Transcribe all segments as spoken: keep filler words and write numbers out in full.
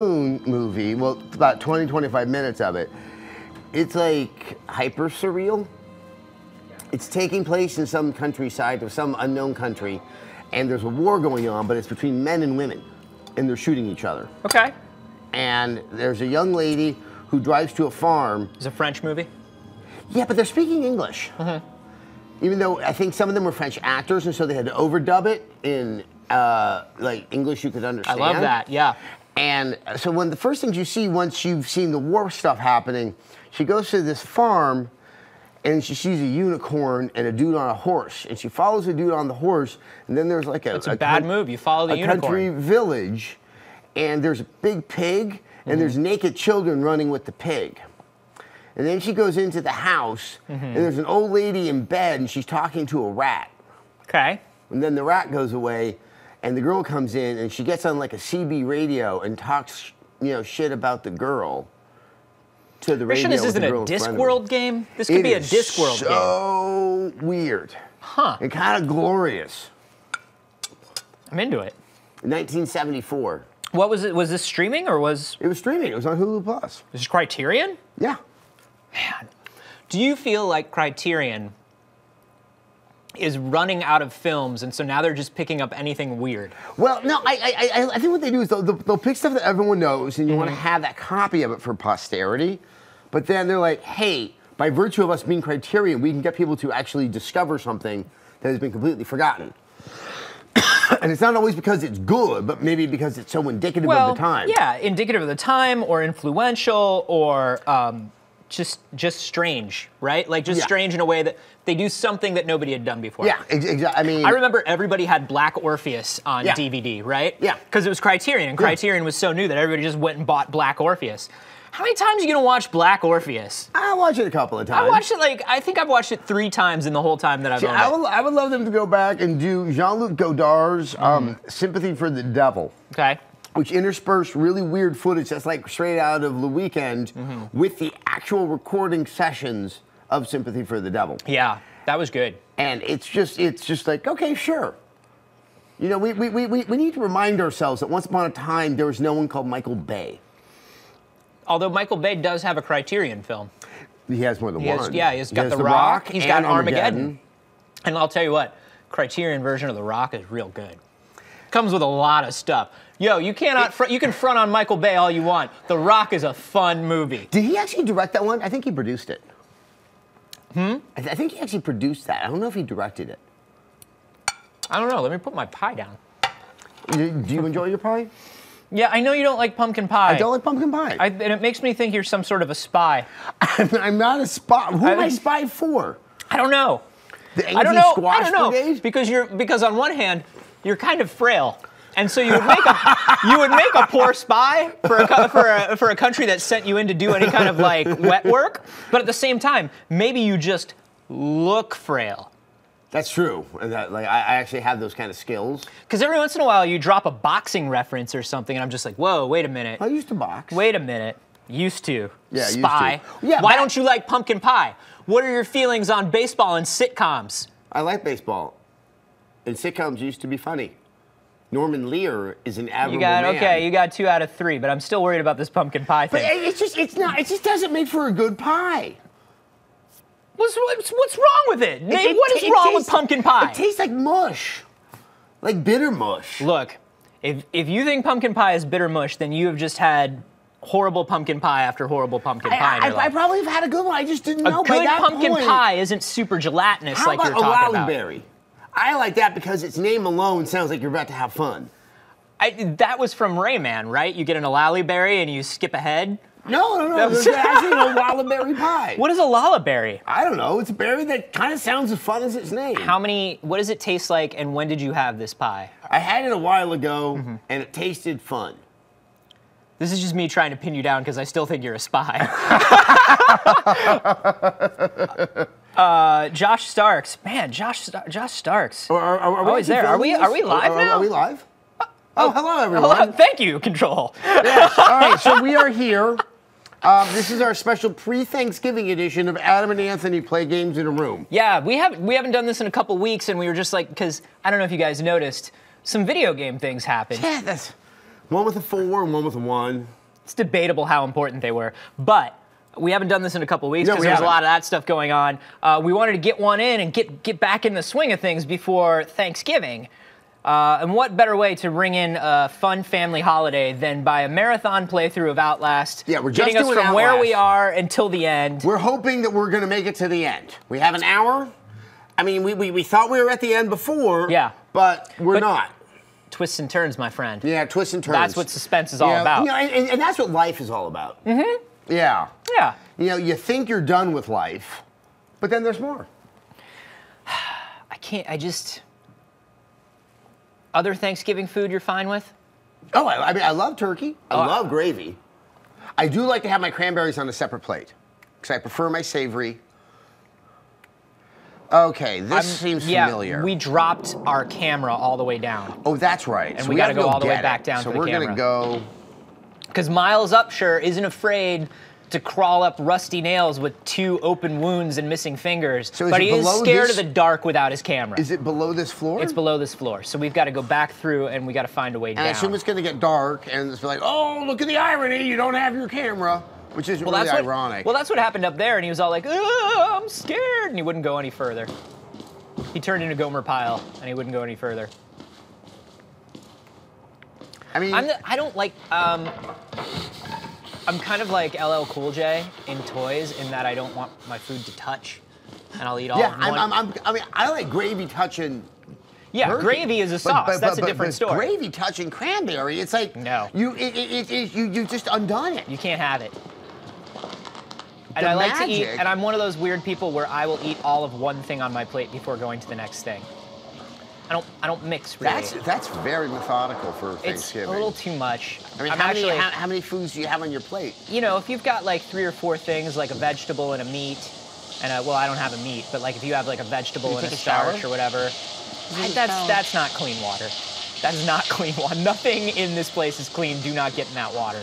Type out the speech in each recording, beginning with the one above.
movie, well, about twenty, twenty-five minutes of it, it's like hyper surreal. It's taking place in some countryside of some unknown country, and there's a war going on, but it's between men and women, and they're shooting each other. Okay. And there's a young lady who drives to a farm. It's a French movie? Yeah, but they're speaking English. Mm-hmm. Even though I think some of them were French actors, and so they had to overdub it in uh, like English you could understand. I love that, yeah. And so one of the first things you see once you've seen the war stuff happening, she goes to this farm and she sees a unicorn and a dude on a horse. And she follows the dude on the horse, and then there's like a- It's a, a bad move, you follow the a unicorn. A country village, and there's a big pig, mm-hmm. and there's naked children running with the pig. And then she goes into the house, mm-hmm. and there's an old lady in bed, and she's talking to a rat. Okay. And then the rat goes away, and the girl comes in, and she gets on like a C B radio and talks, you know, shit about the girl to the radio. This isn't a Discworld game. This could be a Discworld game. So weird, huh? And kind of glorious. I'm into it. nineteen seventy-four. What was it? Was this streaming or was? It was streaming. It was on Hulu Plus. This is Criterion? Yeah. Man, do you feel like Criterion is running out of films, and so now they're just picking up anything weird? Well, no, I I, I think what they do is they'll, they'll pick stuff that everyone knows, and you mm-hmm. want to have that copy of it for posterity, but then they're like, hey, by virtue of us being Criterion, we can get people to actually discover something that has been completely forgotten. And it's not always because it's good, but maybe because it's so indicative well, of the time. Yeah, indicative of the time, or influential, or... Um, Just, just strange, right? Like just yeah. strange in a way that they do something that nobody had done before. Yeah, exactly. I mean, I remember everybody had Black Orpheus on yeah. D V D, right? Yeah, because it was Criterion, and Criterion yeah. was so new that everybody just went and bought Black Orpheus. How many times are you gonna watch Black Orpheus? I watched it a couple of times. I watched it like I think I've watched it three times in the whole time that I've. See, owned I would, it. I would love them to go back and do Jean-Luc Godard's mm. um, "Sympathy for the Devil." Okay. Which interspersed really weird footage that's like straight out of The Weekend mm-hmm. with the actual recording sessions of Sympathy for the Devil. Yeah, that was good. And it's just it's just like, okay, sure. You know, we, we, we, we need to remind ourselves that once upon a time there was no one called Michael Bay. Although Michael Bay does have a Criterion film. He has more than he one. Has, yeah, he's got he The, the Rock, Rock, he's got Armageddon. Armageddon. And I'll tell you what, Criterion version of The Rock is real good. Comes with a lot of stuff. Yo, you cannot fr you can front on Michael Bay all you want. The Rock is a fun movie. Did he actually direct that one? I think he produced it. Hmm? I, th I think he actually produced that. I don't know if he directed it. I don't know. Let me put my pie down. Do, do you enjoy your pie? Yeah, I know you don't like pumpkin pie. I don't like pumpkin pie. I, and it makes me think you're some sort of a spy. I'm not a spy. Who I, am I spy for? I don't know. The I don't know. Squash I don't know. Because you're because on one hand, you're kind of frail. And so you would make a you would make a poor spy for a, for a for a country that sent you in to do any kind of like wet work, but at the same time, maybe you just look frail. That's true. That, like I, I actually have those kind of skills. Because every once in a while, you drop a boxing reference or something, and I'm just like, whoa, wait a minute. I used to box. Wait a minute. Used to. Yeah. Spy. Used to. Yeah. Why don't you like pumpkin pie? What are your feelings on baseball and sitcoms? I like baseball, and sitcoms used to be funny. Norman Lear is an admirable you got, man. Okay, you got two out of three, but I'm still worried about this pumpkin pie thing. But it's just, it's not, it just doesn't make for a good pie. What's, what's, what's wrong with it? it, it what is wrong tastes, with pumpkin pie? It tastes like mush, like bitter mush. Look, if, if you think pumpkin pie is bitter mush, then you have just had horrible pumpkin pie after horrible pumpkin pie I, in your I, life. I probably have had a good one, I just didn't a know. A good that pumpkin point, pie isn't super gelatinous like you're talking about. How about a Wallrider? I like that because its name alone sounds like you're about to have fun. I, that was from Rayman, right? You get an Lollyberry and you skip ahead? No, no, no. There's actually a Lollyberry pie. What is a Lollyberry? I don't know. It's a berry that kind of sounds as fun as its name. How many, what does it taste like and when did you have this pie? I had it a while ago mm-hmm. and it tasted fun. This is just me trying to pin you down because I still think you're a spy. uh, Josh Starks, man, Josh, St Josh Starks. Are, are, are we oh, he's there. Are we? Are we live are, now? Are, are we live? Oh, oh, hello everyone. Hello. Thank you, Control. Yes. All right, so we are here. Uh, this is our special pre-Thanksgiving edition of Adam and Anthony Play Games in a Room. Yeah, we haven't we haven't done this in a couple weeks, and we were just like, because I don't know if you guys noticed, some video game things happened. Yeah, that's. One with a four and one with a one. It's debatable how important they were, but we haven't done this in a couple of weeks because no, we there's a lot of that stuff going on. Uh, we wanted to get one in and get, get back in the swing of things before Thanksgiving. Uh, and what better way to ring in a fun family holiday than by a marathon playthrough of Outlast? Yeah, we're just getting us doing from Outlast. Where we are until the end. We're hoping that we're going to make it to the end. We have an hour. I mean, we, we, we thought we were at the end before, yeah, but we're but not. Twists and turns, my friend. Yeah, twists and turns. That's what suspense is all yeah. about. You know, and, and that's what life is all about. Mm-hmm. Yeah. Yeah. You know, you think you're done with life, but then there's more. I can't, I just... Other Thanksgiving food you're fine with? Oh, I, I mean, I love turkey. I oh, love gravy. I do like to have my cranberries on a separate plate, because I prefer my savory. Okay, this I'm, seems yeah, familiar. We dropped our camera all the way down. Oh, that's right. And so we, we got to go, go all the way it. back down so to the camera. So we're going to go... Because Miles Upshur isn't afraid to crawl up rusty nails with two open wounds and missing fingers, so but he is scared this? of the dark without his camera. Is it below this floor? It's below this floor, so we've got to go back through and we got to find a way and down. I assume it's going to get dark and it's like, oh, look at the irony, you don't have your camera, which is well, really that's ironic. What, well, that's what happened up there, and he was all like, oh, I'm scared, and he wouldn't go any further. He turned into Gomer Pyle, and he wouldn't go any further. I mean, I'm the, I don't like, um, I'm kind of like L L Cool J in toys in that I don't want my food to touch, and I'll eat all yeah, of them. Yeah, I'm, I'm, I'm, I mean, I like gravy touching. Yeah, turkey. Gravy is a sauce. But, but, That's but, a different but story. Gravy touching cranberry, it's like no, you, it, it, it, you, you just undone it. You can't have it. And the I like magic. to eat, and I'm one of those weird people where I will eat all of one thing on my plate before going to the next thing. I don't. I don't mix really. That's that's very methodical for Thanksgiving. It's a little too much. I mean, I'm how actually, many how, how many foods do you have on your plate? You know, if you've got like three or four things, like a vegetable and a meat, and a, well, I don't have a meat, but like if you have like a vegetable and a starch or whatever, I, that's that's not clean water. That is not clean water. Nothing in this place is clean. Do not get in that water,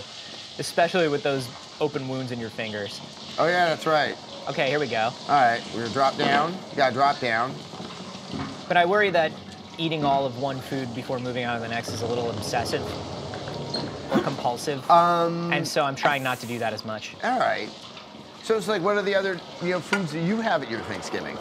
especially with those open wounds in your fingers. Oh yeah, that's right. Okay, here we go. All right, we're gonna drop down. You gotta drop down. But I worry that eating all of one food before moving on to the next is a little obsessive or compulsive. Um, and so I'm trying not to do that as much. All right. So it's like, what are the other you know foods that you have at your Thanksgiving?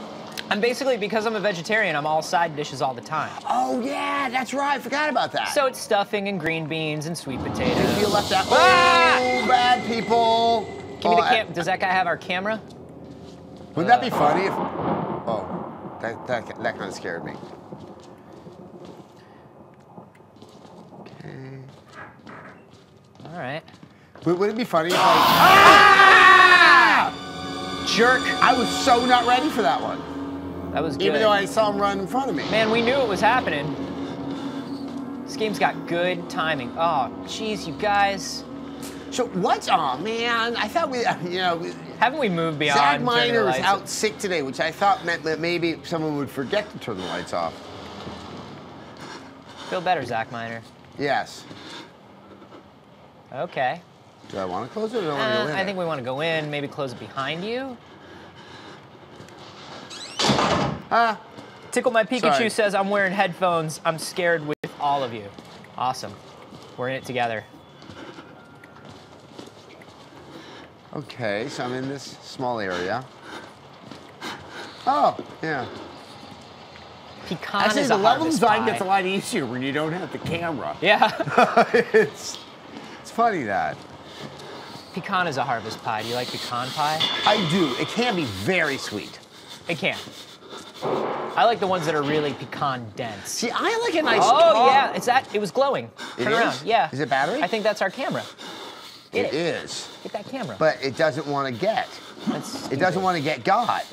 I'm basically, because I'm a vegetarian, I'm all side dishes all the time. Oh, yeah, that's right. I forgot about that. So it's stuffing and green beans and sweet potatoes. If you left out, ah! oh, bad people. Give oh, me the cam I, Does that guy have our camera? Wouldn't uh, that be funny if, oh, that, that, that kind of scared me. All right. Would it be funny if I... Ah! Jerk. I was so not ready for that one. That was good. Even though I saw him run in front of me. Man, we knew it was happening. This game's got good timing. Oh, jeez, you guys. So what's... Oh, man. I thought we, you know... Haven't we moved beyond... Zach Minor is out sick today, which I thought meant that maybe someone would forget to turn the lights off. Feel better, Zach Minor. Yes. Okay. Do I want to close it or do I want uh, to go in? I think we want to go in, maybe close it behind you. Ah. Tickle My Pikachu Sorry. says, I'm wearing headphones. I'm scared with all of you. Awesome. We're in it together. Okay, so I'm in this small area. Oh, yeah. Pecan Actually, is a harvest pie. Actually, the level design gets a lot easier when you don't have the camera. Yeah. it's... It's funny that. Pecan is a harvest pie. Do you like pecan pie? I do. It can be very sweet. It can. I like the ones that are really pecan dense. See, I like a nice. Oh tall. yeah, it's that. It was glowing. It Turn is? around. Yeah. Is it battery? I think that's our camera. Get it, it is. Get that camera. But it doesn't want to get. That's it doesn't want to get got.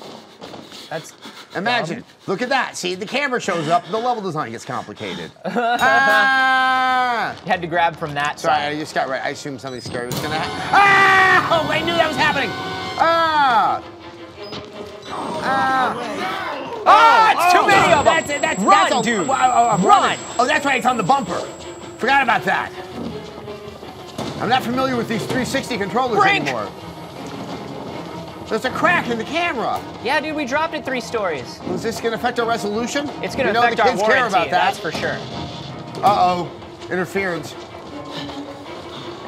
That's. Imagine. Dumb. Look at that. See, the camera shows up. The level design gets complicated. ah! You had to grab from that Sorry, side. Sorry, I just got right. I assumed something scary was gonna happen. Ah! Oh, I knew that was happening. Ah! Ah! Oh, ah, it's too oh, many of them. That's it. That's, Run, that's all, dude. Oh, oh, oh, Run. Oh, that's right. It's on the bumper. Forgot about that. I'm not familiar with these three sixty controllers Brink. anymore. There's a crack in the camera. Yeah, dude, we dropped it three stories. Is this gonna affect our resolution? It's gonna affect our warranty, that's for sure. Uh-oh, interference.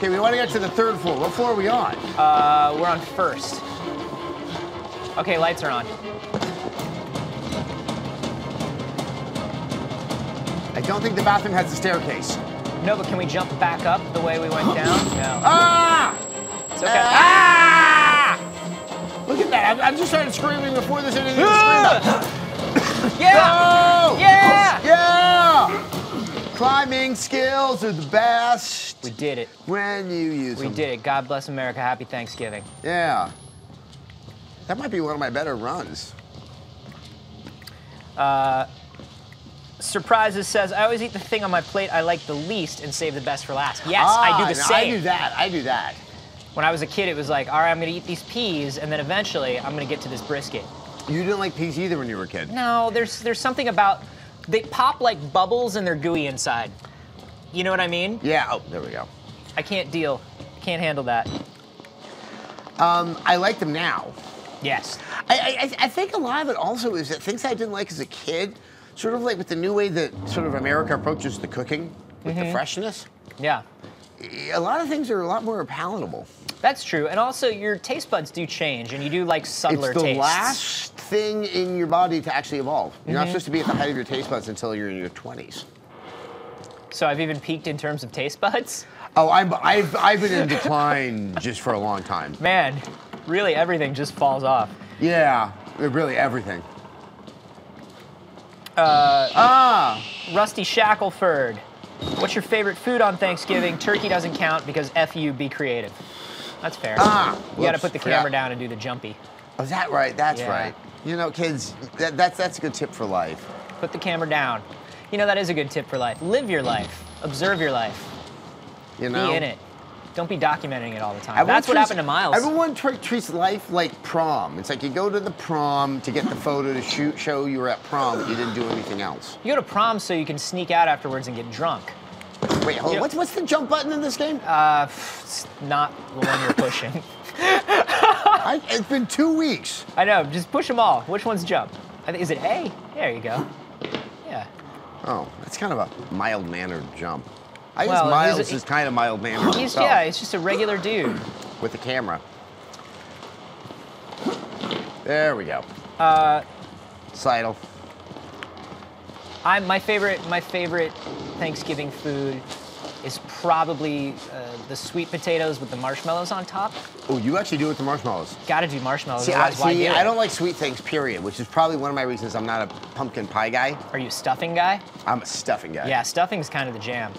Okay, we want to get to the third floor. What floor are we on? Uh, we're on first. Okay, lights are on. I don't think the bathroom has a staircase. No, but can we jump back up the way we went down? No. Ah! It's okay. Ah! Look at that. I'm, I'm just trying to scream before there's anything to scream about. Yeah! Go! Yeah! Yeah! Climbing skills are the best. We did it. When you use them. We did it. God bless America. Happy Thanksgiving. Yeah. That might be one of my better runs. Uh, Surprises says, I always eat the thing on my plate I like the least and save the best for last. Yes, ah, I do the no, same. I do that, I do that. When I was a kid, it was like, all right, I'm gonna eat these peas, and then eventually, I'm gonna get to this brisket. You didn't like peas either when you were a kid. No, there's, there's something about, they pop like bubbles and they're gooey inside. You know what I mean? Yeah, oh, there we go. I can't deal, can't handle that. Um, I like them now. Yes. I, I, I think a lot of it also is that things I didn't like as a kid, sort of like with the new way that sort of America approaches the cooking, with mm-hmm. the freshness. Yeah. A lot of things are a lot more palatable. That's true, and also your taste buds do change, and you do like subtler tastes. It's the tastes. last thing in your body to actually evolve. You're mm-hmm. not supposed to be at the height of your taste buds until you're in your twenties. So I've even peaked in terms of taste buds? Oh, I'm, I've, I've been in decline just for a long time. Man, really everything just falls off. Yeah, really everything. Uh, ah! Rusty Shackelford. What's your favorite food on Thanksgiving? Turkey doesn't count because F you, be creative. That's fair. Ah! You whoops, gotta put the camera yeah. down and do the jumpy. Oh, is that right? That's yeah. right. You know, kids, that, that's, that's a good tip for life. Put the camera down. You know, that is a good tip for life. Live your life. Observe your life. You know? Be in it. Don't be documenting it all the time. Everyone That's treats, what happened to Miles. Everyone tra treats life like prom. It's like you go to the prom to get the photo to shoot, show you were at prom, but you didn't do anything else. You go to prom so you can sneak out afterwards and get drunk. Wait, hold, what's, what's the jump button in this game? Uh, it's not the one you're pushing. I, it's been two weeks. I know, just push them all. Which one's jump? I think, is it A? There you go. Yeah. Oh, that's kind of a mild-mannered jump. I well, guess Miles he's, is kind of mild-mannered. He's, yeah, he's just a regular dude. With a camera. There we go. Uh, Seidel. I'm, my favorite, my favorite Thanksgiving food is probably uh, the sweet potatoes with the marshmallows on top. Oh, you actually do it with the marshmallows. Gotta do marshmallows. See, I, see do I don't like sweet things, period, which is probably one of my reasons I'm not a pumpkin pie guy. Are you a stuffing guy? I'm a stuffing guy. Yeah, stuffing's kind of the jam.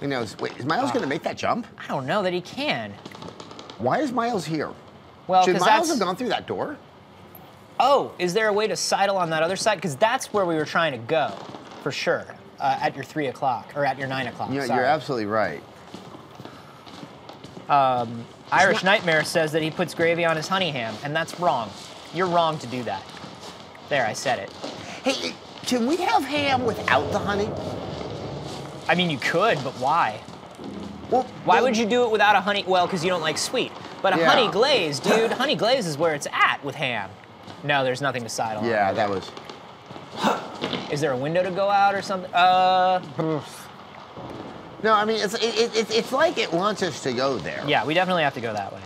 He knows. Wait, is Miles uh, going to make that jump? I don't know that he can. Why is Miles here? Well, should Miles that's... have gone through that door? Oh, is there a way to sidle on that other side? Because that's where we were trying to go, for sure, uh, at your three o'clock or at your nine o'clock. You know, you're absolutely right. Um, Irish not... Nightmare says that he puts gravy on his honey ham, and that's wrong. You're wrong to do that. There, I said it. Hey, can we have ham without the honey? I mean, you could, but why? Well, why well, would you do it without a honey? Well, because you don't like sweet. But a yeah. honey glaze, dude, honey glaze is where it's at with ham. No, there's nothing to sidle on. Yeah, that was. Is there a window to go out or something? Uh. No, I mean, it's, it, it, it's like it wants us to go there. Yeah, we definitely have to go that way.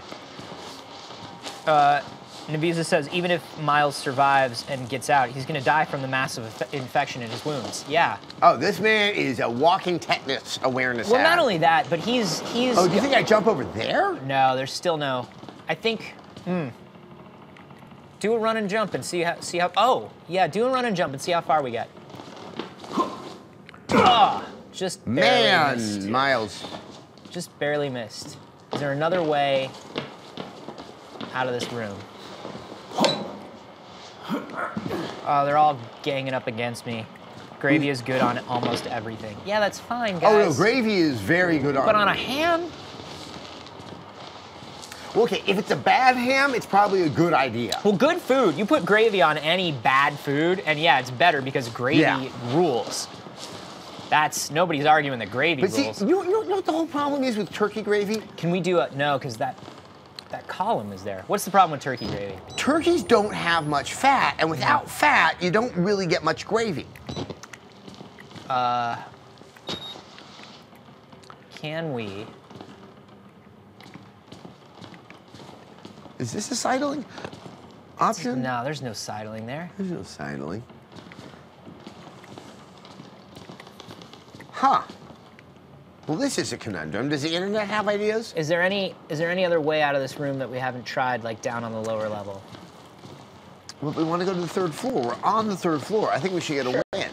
Uh, Nabiza says, even if Miles survives and gets out, he's going to die from the massive infection in his wounds. Yeah. Oh, this man is a walking tetanus awareness Well, app. Not only that, but he's... he's. Oh, do you think I jump over there? No, there's still no... I think... Hmm. Do a run and jump and see how... See how oh, yeah, do a run and jump and see how far we get. Oh, just barely missed. Man, Miles. Just barely missed. Is there another way out of this room? Oh, they're all ganging up against me. Gravy is good on almost everything. Yeah, that's fine, guys. Oh, no, gravy is very good on... But on a ham? Well, okay, if it's a bad ham, it's probably a good idea. Well, good food. You put gravy on any bad food, and yeah, it's better because gravy yeah. rules. That's... Nobody's arguing that gravy but rules. But see, you, you know what the whole problem is with turkey gravy? Can we do a... No, because that... That column is there. What's the problem with turkey gravy? Turkeys don't have much fat, and without fat, you don't really get much gravy. Uh, can we? Is this a sidling option? No, there's no sidling there. There's no sidling. Huh. Well, this is a conundrum. Does the internet have ideas? Is there any is there any other way out of this room that we haven't tried, like down on the lower level? Well, we want to go to the third floor. We're on the third floor. I think we should get sure. a win.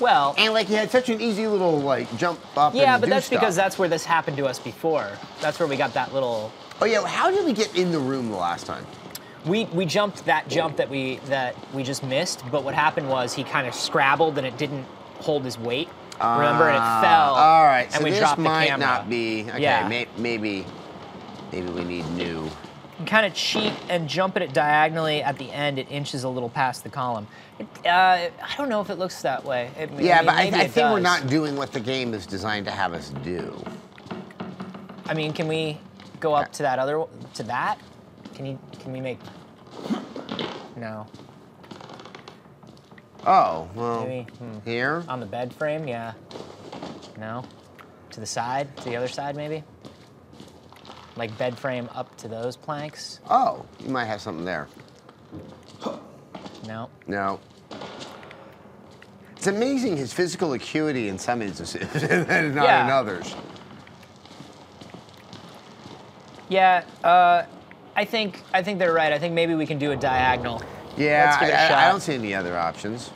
Well, and like you had such an easy little like jump up. Yeah, and but do that's stuff. because that's where this happened to us before. That's where we got that little. Oh yeah, how did we get in the room the last time? We we jumped that jump that we that we just missed. But what happened was he kind of scrabbled and it didn't hold his weight. Remember, and it fell. Uh, all right, and so we this dropped the might camera. not be. Okay, yeah. may, maybe, maybe we need new. You can kind of cheat and jump at it diagonally. At the end, it inches a little past the column. It, uh, I don't know if it looks that way. It, yeah, maybe, but maybe I, I think does. we're not doing what the game is designed to have us do. I mean, can we go up to that other to that? Can you? Can we make? No. Oh, well, Maybe. Hmm. here? On the bed frame, yeah. No? To the side? To the other side, maybe? Like bed frame up to those planks? Oh, you might have something there. No. No. It's amazing his physical acuity in some instances and not yeah. in others. Yeah, uh, I think I think they're right. I think maybe we can do a diagonal. Yeah, I, I, I don't see any other options.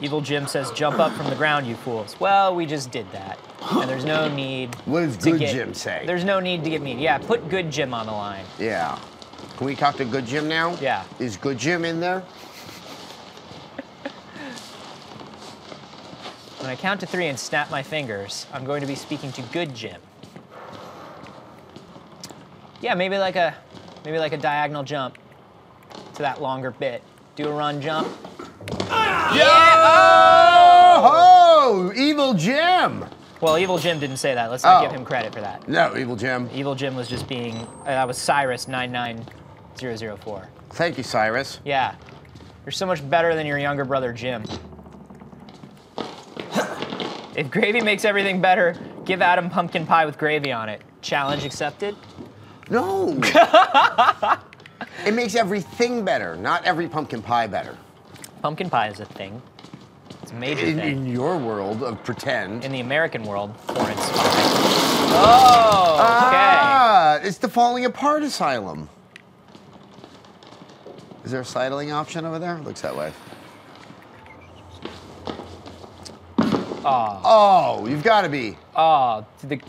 Evil Jim says, jump up from the ground, you fools. Well, we just did that. And there's no need What does Good get, Jim say? There's no need to get mean. Yeah, put Good Jim on the line. Yeah. Can we talk to Good Jim now? Yeah. Is Good Jim in there? When I count to three and snap my fingers, I'm going to be speaking to Good Jim. Yeah, maybe like a, maybe like a diagonal jump. To that longer bit. Do a run jump. Ah! Yeah! Oh! Oh! Evil Jim! Well, Evil Jim didn't say that. Let's not oh. give him credit for that. No, Evil Jim. Evil Jim was just being, uh, that was Cyrus nine nine zero zero four. Thank you, Cyrus. Yeah. You're so much better than your younger brother, Jim. If gravy makes everything better, give Adam pumpkin pie with gravy on it. Challenge accepted? No! It makes everything better, not every pumpkin pie better. Pumpkin pie is a thing. It's a major in, thing. In your world of pretend. In the American world, for instance. Oh, okay. Ah, it's the falling apart asylum. Is there a sidling option over there? Looks that way. Oh. Oh, you've got to be. Oh, the...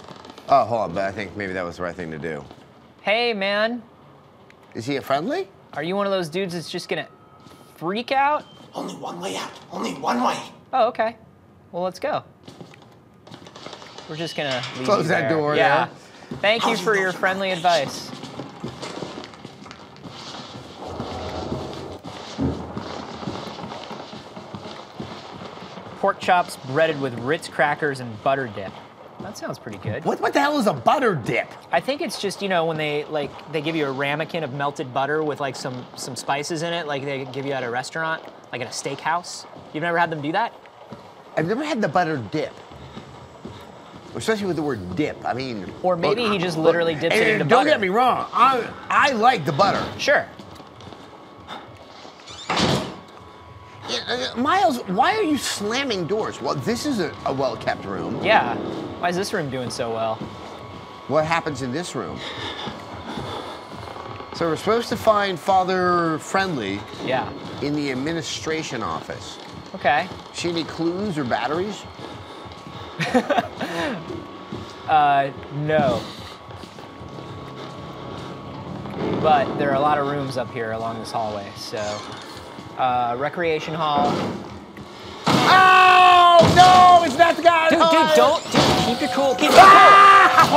oh, hold on, but I think maybe that was the right thing to do. Hey, man. Is he a friendly? Are you one of those dudes that's just gonna freak out? Only one way out. Only one way. Oh, okay. Well, let's go. We're just gonna leave close that there. door. Yeah. yeah. Thank you for your friendly advice. Pork chops breaded with Ritz crackers and butter dip. That sounds pretty good. What, what the hell is a butter dip? I think it's just, you know, when they, like, they give you a ramekin of melted butter with, like, some, some spices in it, like they give you at a restaurant, like at a steakhouse. You've never had them do that? I've never had the butter dip. Especially with the word dip, I mean... Or maybe look, he just literally look, dips and, it into don't butter. Don't get me wrong, I, I like the butter. Sure. Yeah, uh, Miles, why are you slamming doors? Well, this is a, a well-kept room. Yeah. Why is this room doing so well? What happens in this room? So we're supposed to find Father Friendly yeah. in the administration office. Okay. See any clues or batteries? uh, no. But there are a lot of rooms up here along this hallway, so... Uh, recreation hall. Oh, no, it's not the guy. Dude, oh, dude, don't. Dude, keep your cool. Keep your ah!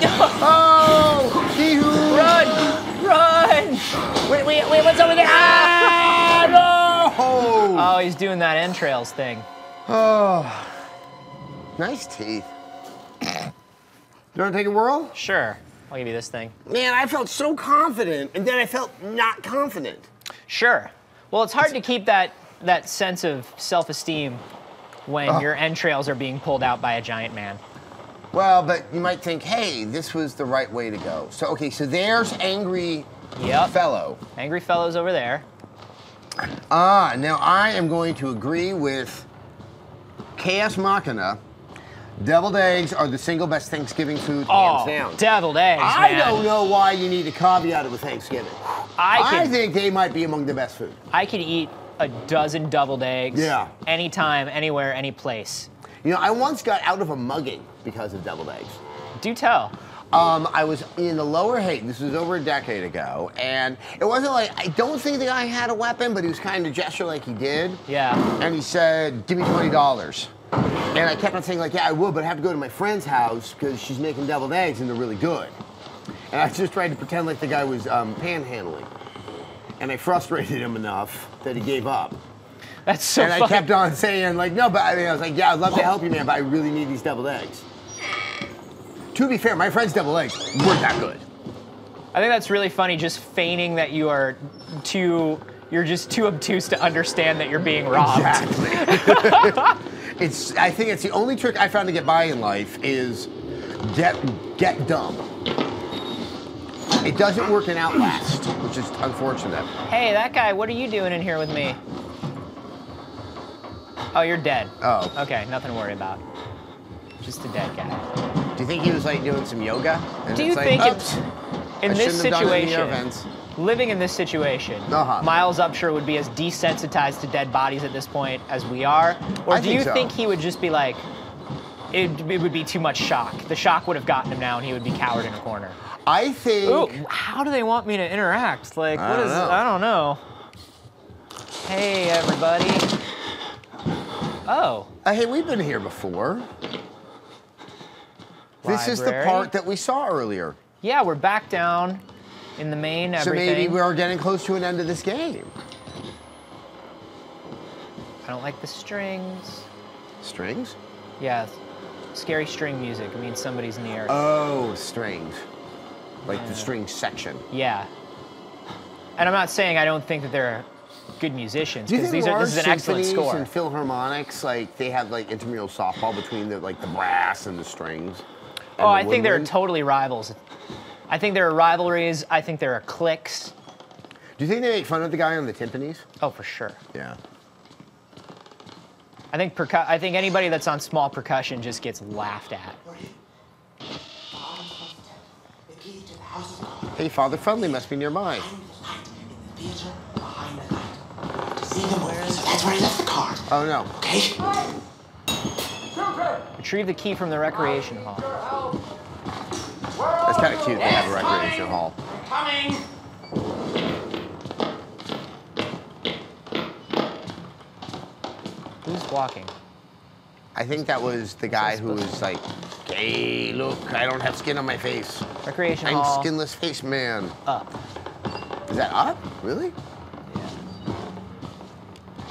cool. Keep, no. Oh, he who. Run, run. Wait, wait, wait, what's over there? Ah, no. Oh, he's doing that entrails thing. Oh, nice teeth. You want to take a whirl? Sure, I'll give you this thing. Man, I felt so confident, and then I felt not confident. Sure. Well, it's hard it's to keep that, that sense of self-esteem when oh. your entrails are being pulled out by a giant man. Well, but you might think, hey, this was the right way to go. So, okay, so there's Angry yep. Fellow. Angry Fellow's over there. Ah, now I am going to agree with Chaos Machina. Deviled eggs are the single best Thanksgiving food, oh, hands down. Deviled eggs, I man. don't know why you need to caveat it with Thanksgiving. I, can, I think they might be among the best food. I could eat a dozen deviled eggs yeah. anytime, anywhere, any place. You know, I once got out of a mugging because of deviled eggs. Do tell. Um, I was in the Lower Hayden, this was over a decade ago, and it wasn't like, I don't think the guy had a weapon, but he was kind of gesturing like he did. Yeah. And he said, give me twenty dollars. And I kept on saying like, yeah, I would, but I have to go to my friend's house because she's making deviled eggs and they're really good. And I just tried to pretend like the guy was um, panhandling. And I frustrated him enough that he gave up. That's so funny. And I kept on saying like, no, but I mean, I was like, yeah, I'd love to help you, man, but I really need these deviled eggs. To be fair, my friend's deviled eggs weren't that good. I think that's really funny, just feigning that you are too, you're just too obtuse to understand that you're being robbed. Exactly. It's, I think it's the only trick I found to get by in life is get, get dumb. It doesn't work in Outlast, which is unfortunate. Hey, that guy, what are you doing in here with me? Oh, you're dead. Oh. Okay, nothing to worry about. Just a dead guy. Do you think he was like doing some yoga? And do you like, think oops, in I this situation, living in this situation, uh-huh. Miles Upshur would be as desensitized to dead bodies at this point as we are? Or I do think you so. think he would just be like, it, it would be too much shock? The shock would have gotten him now and he would be cowered in a corner. I think... Ooh, how do they want me to interact? Like, I what is... Know. I don't know. Hey, everybody. Oh. Uh, hey, we've been here before. Library. This is the part that we saw earlier. Yeah, we're back down in the main everything. So maybe we're getting close to an end of this game. I don't like the strings. Strings? Yeah. Scary string music. It means somebody's in the air. Oh, strings. Like yeah. the string section. Yeah. And I'm not saying I don't think that they're good musicians, because these are this is an excellent score. And Philharmonics, like they have like intramural softball between the like the brass and the strings. And oh, the I think there are totally rivals. I think there are rivalries. I think there are cliques. Do you think they make fun of the guy on the timpanis? Oh, for sure. Yeah. I think percu I think anybody that's on small percussion just gets laughed at. Hey, Father Friendly must be nearby. That's where I left the car. Oh no. Okay. Retrieve the key from the recreation hall. That's kind of cute. They have a recreation hall. Coming. Who's walking? I think that was the guy who was like, "Hey, look, I don't have skin on my face. Recreation I'm hall. I'm skinless face man." Up. Is that up? Really?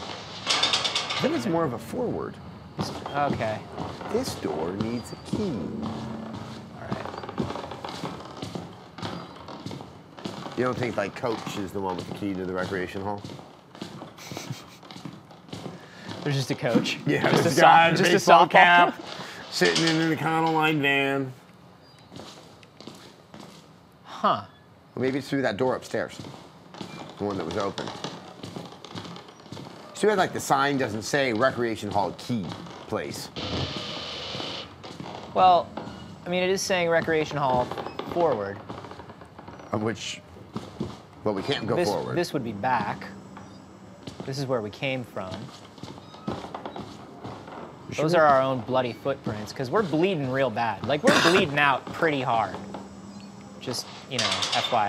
I think it's more of a forward. Okay. This door needs a key. All right. You don't think like Coach is the one with the key to the recreation hall? There's just a coach. Yeah, just a soft, just a softball cap, sitting in an Econoline van. Huh? Well, maybe it's through that door upstairs, the one that was open. Too bad, like the sign doesn't say recreation hall key place. Well, I mean, it is saying recreation hall forward. Of which, well, we can't go this, forward. This would be back. This is where we came from. Sure. Those are our own bloody footprints, because we're bleeding real bad. Like, we're bleeding out pretty hard. Just, you know, F Y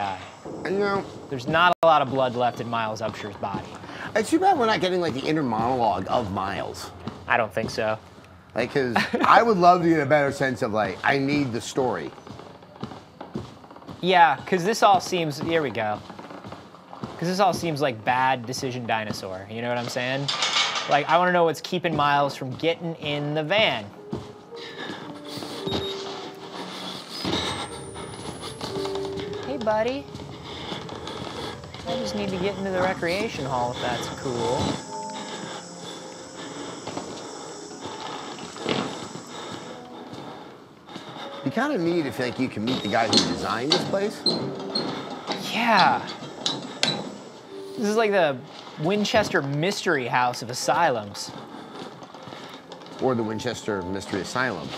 I. You know, there's not a lot of blood left in Miles Upshur's body. It's too bad we're not getting like the inner monologue of Miles. I don't think so. Like, cause I would love to get a better sense of like, I need the story. Yeah, cause this all seems, here we go. Cause this all seems like bad decision dinosaur, you know what I'm saying? Like, I wanna know what's keeping Miles from getting in the van. Hey, buddy. I just need to get into the recreation hall, if that's cool. Be kind of neat if like you can meet the guy who designed this place. Yeah. This is like the Winchester Mystery House of Asylums. Or the Winchester Mystery Asylum.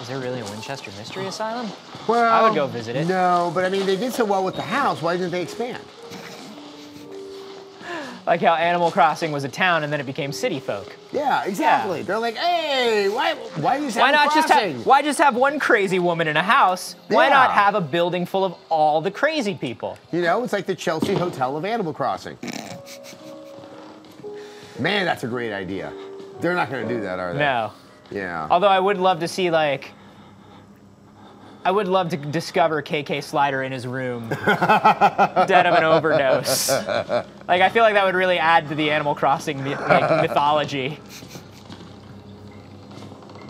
Is there really a Winchester Mystery Asylum? Well, I would go visit it. No, but I mean, they did so well with the house. Why didn't they expand? Like how Animal Crossing was a town and then it became City Folk. Yeah, exactly. Yeah. They're like, hey, why, why just why not just have, why just have one crazy woman in a house? Yeah. Why not have a building full of all the crazy people? You know, it's like the Chelsea Hotel of Animal Crossing. Man, that's a great idea. They're not going to do that, are they? No. Yeah. Although I would love to see, like, I would love to discover K K Slider in his room, dead of an overdose. Like, I feel like that would really add to the Animal Crossing like, mythology.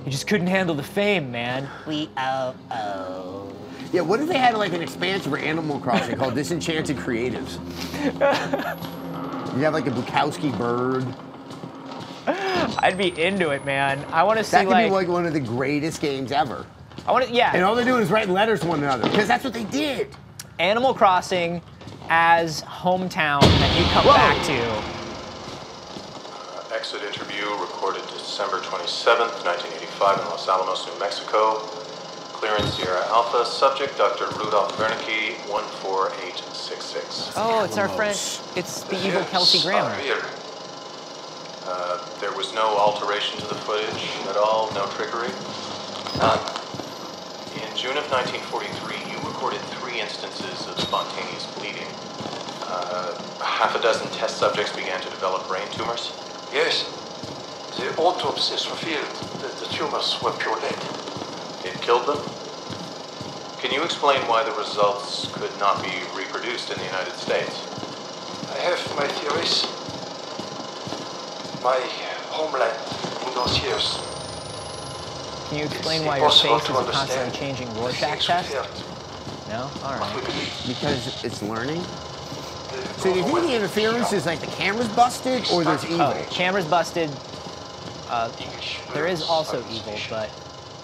He just couldn't handle the fame, man. We oh oh. Yeah, what if they had like an expansion for Animal Crossing called Disenchanted Creatives? You have like a Bukowski bird. I'd be into it, man. I want to see like. That could like, be like one of the greatest games ever. I want to, yeah. And all they're doing is writing letters to one another, because that's what they did. Animal Crossing as hometown that you come Whoa. back to. Uh, exit interview recorded December twenty-seventh, nineteen eighty-five in Los Alamos, New Mexico. Clearance Sierra Alpha. Subject, Doctor Rudolf Wernicke, one four eight six six. Oh, it's Alamos. Our friend. It's the yes, evil Kelsey Graham. Uh, there was no alteration to the footage at all, no trickery. Uh, June of nineteen forty-three, you recorded three instances of spontaneous bleeding. Uh, half a dozen test subjects began to develop brain tumors? Yes. The autopsies revealed that the tumors were pure lead. It killed them? Can you explain why the results could not be reproduced in the United States? I have my theories. My homeland in those years. Can you explain why your face is a constantly changing Rorschach test? No? All right. Because it's learning? So do you think the interference is like the camera's busted or there's evil? Oh, camera's busted. Uh, there is also evil, but...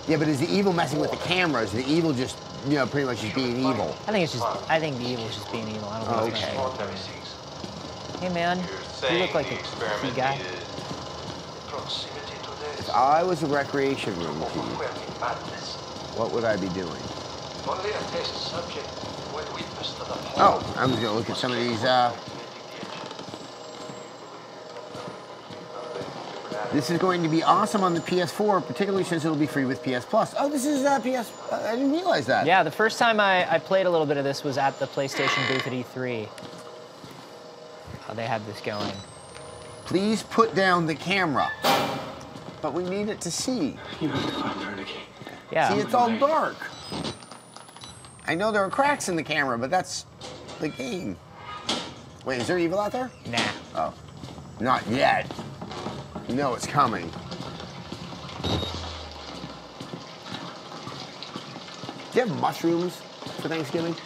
Yeah, but is the evil messing with the camera? Is the evil just, you know, pretty much just being evil? I think it's just... I think the evil is just being evil. I don't think it's not evil. Hey, man. You look like a key guy. If I was a recreation room key, what would I be doing? Oh, I'm just gonna look at some of these. Uh... This is going to be awesome on the P S four, particularly since it'll be free with P S Plus. Oh, this is uh, P S. I didn't realize that. Yeah, the first time I, I played a little bit of this was at the PlayStation booth at E three. Oh, they had this going. Please put down the camera. But we need it to see. Yeah. See, it's all dark. I know there are cracks in the camera, but that's the game. Wait, is there evil out there? Nah. Oh. Not yet. No, it's coming. Do you have mushrooms for Thanksgiving?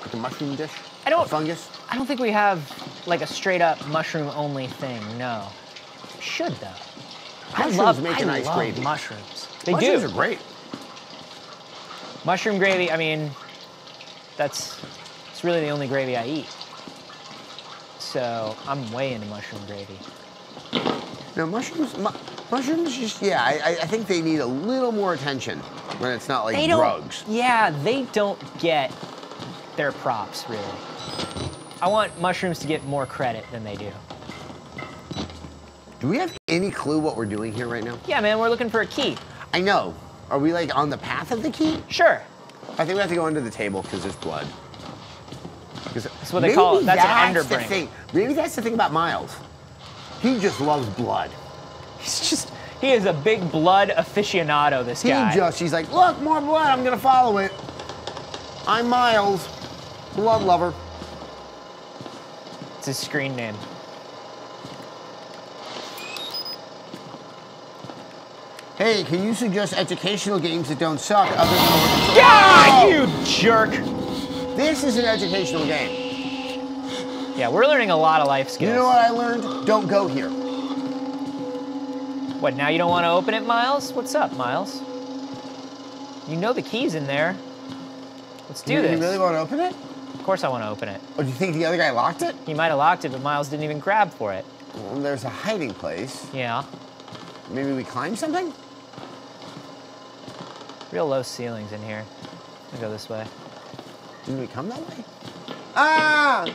Like a mushroom dish? I don't. Or fungus? I don't think we have like a straight up mushroom only thing, no. Should though. Mushrooms I love, make I a nice love gravy. mushrooms. They mushrooms do. Mushrooms are great. Mushroom gravy, I mean, that's, that's really the only gravy I eat. So I'm way into mushroom gravy. No, mushrooms, mu mushrooms just, yeah, I, I think they need a little more attention when it's not like they drugs. Yeah, they don't get their props, really. I want mushrooms to get more credit than they do. Do we have any clue what we're doing here right now? Yeah, man, we're looking for a key. I know. Are we like on the path of the key? Sure. I think we have to go under the table because there's blood. That's what they call it. That's, that's an underbring. Maybe that's the thing about Miles. He just loves blood. He's just, he is a big blood aficionado, this he guy. He just, he's like, look, more blood, I'm gonna follow it. I'm Miles, blood lover. It's his screen name. Hey, can you suggest educational games that don't suck other than... God, you jerk! This is an educational game. Yeah, we're learning a lot of life skills. You know what I learned? Don't go here. What, now you don't want to open it, Miles? What's up, Miles? You know the key's in there. Let's do you, this. You really want to open it? Of course I want to open it. Oh, do you think the other guy locked it? He might have locked it, but Miles didn't even grab for it. Well, there's a hiding place. Yeah. Maybe we climb something? Real low ceilings in here. I'll go this way. Didn't we come that way? Ah! I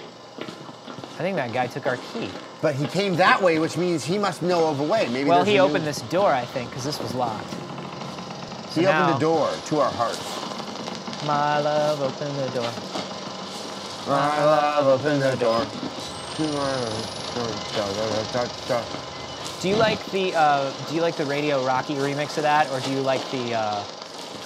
think that guy took our key. But he came that way, which means he must know of a way. Maybe well, he opened new... this door, I think, because this was locked. So he now... opened the door to our hearts. My love, open the door. My, My love, love, open the door. door. Do you like the uh, Do you like the Radio Rocky remix of that, or do you like the uh,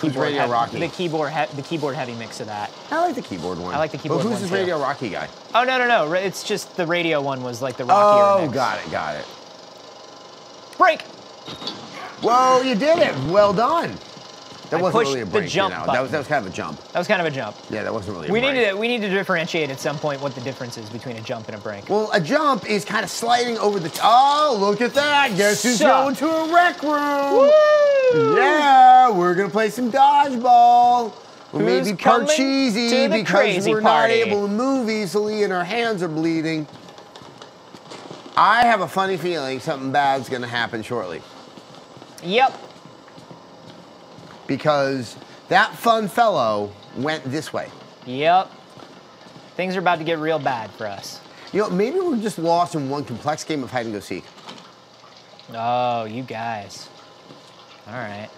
keyboard Radio Rocky? The keyboard the keyboard heavy mix of that. I like the keyboard one. I like the keyboard one. But who's this Radio Rocky guy? Oh no no no! It's just the radio one was like the rockier mix. Oh, got it, got it. Break. Whoa, you did it! Well done. That wasn't really a break. You know? That was that was kind of a jump. That was kind of a jump. Yeah, that wasn't really a break. We need to we need to differentiate at some point what the difference is between a jump and a break. Well, a jump is kind of sliding over the. Oh, look at that! Guess who's going to a rec room? Woo! Yeah, we're gonna play some dodgeball. Or maybe park cheesy because we're not able to move easily and our hands are bleeding. I have a funny feeling something bad's gonna happen shortly. Yep. Because that fun fellow went this way. Yep. Things are about to get real bad for us. You know, maybe we're just lost in one complex game of hide and go seek. Oh, you guys. All right.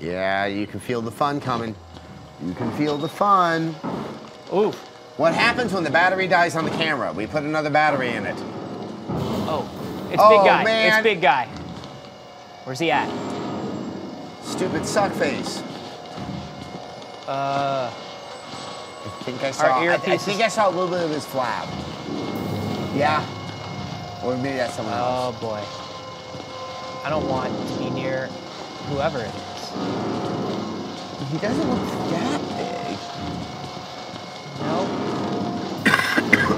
Yeah, you can feel the fun coming. You can feel the fun. Ooh. What happens when the battery dies on the camera? We put another battery in it. Oh, it's oh, big guy. Man. It's big guy. Where's he at? Stupid suck face. Uh. I think I saw. I, I think I saw a little bit of his flab. Yeah. Or maybe that's someone else. Oh boy. I don't want to be near whoever it is. He doesn't look that big. No.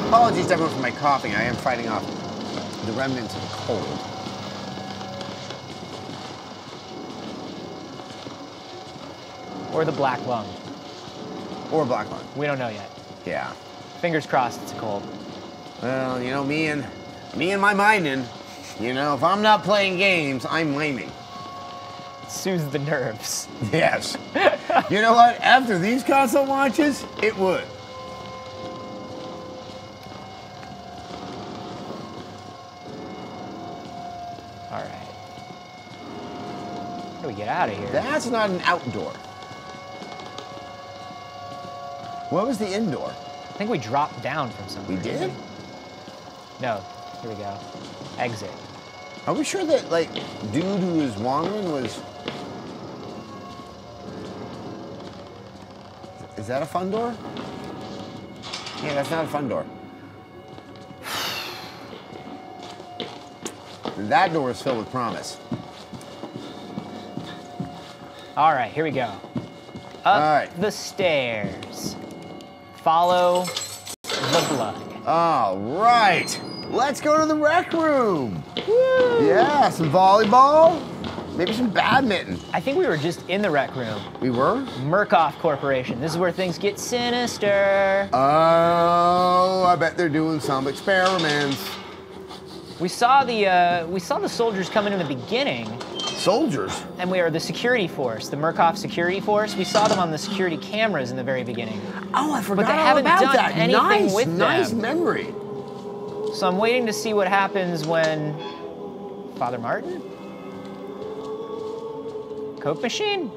Apologies to everyone for my coughing. I am fighting off the remnants of the cold. Or the black lung. Or black lung. We don't know yet. Yeah. Fingers crossed it's a cold. Well, you know, me and me and my mindin', you know, if I'm not playing games, I'm laming. Soothes the nerves. Yes. You know what? After these console launches, it would. Get out of here. That's not an outdoor. What was the indoor? I think we dropped down from somewhere. We did? No. Here we go. Exit. Are we sure that, like, dude who was wandering was... Is that a fun door? Yeah, that's not a fun door. That door is filled with promise. All right, here we go. Up All right. the stairs. Follow the blood. All right. Let's go to the rec room. Woo! Yeah, some volleyball, maybe some badminton. I think we were just in the rec room. We were? Murkoff Corporation. This is where things get sinister. Oh, I bet they're doing some experiments. We saw the uh, we saw the soldiers coming in the beginning. Soldiers? And we are the security force, the Murkoff security force. We saw them on the security cameras in the very beginning. Oh, I forgot all about that. But they haven't done anything nice, with them. Nice memory. So I'm waiting to see what happens when Father Martin? Coke machine?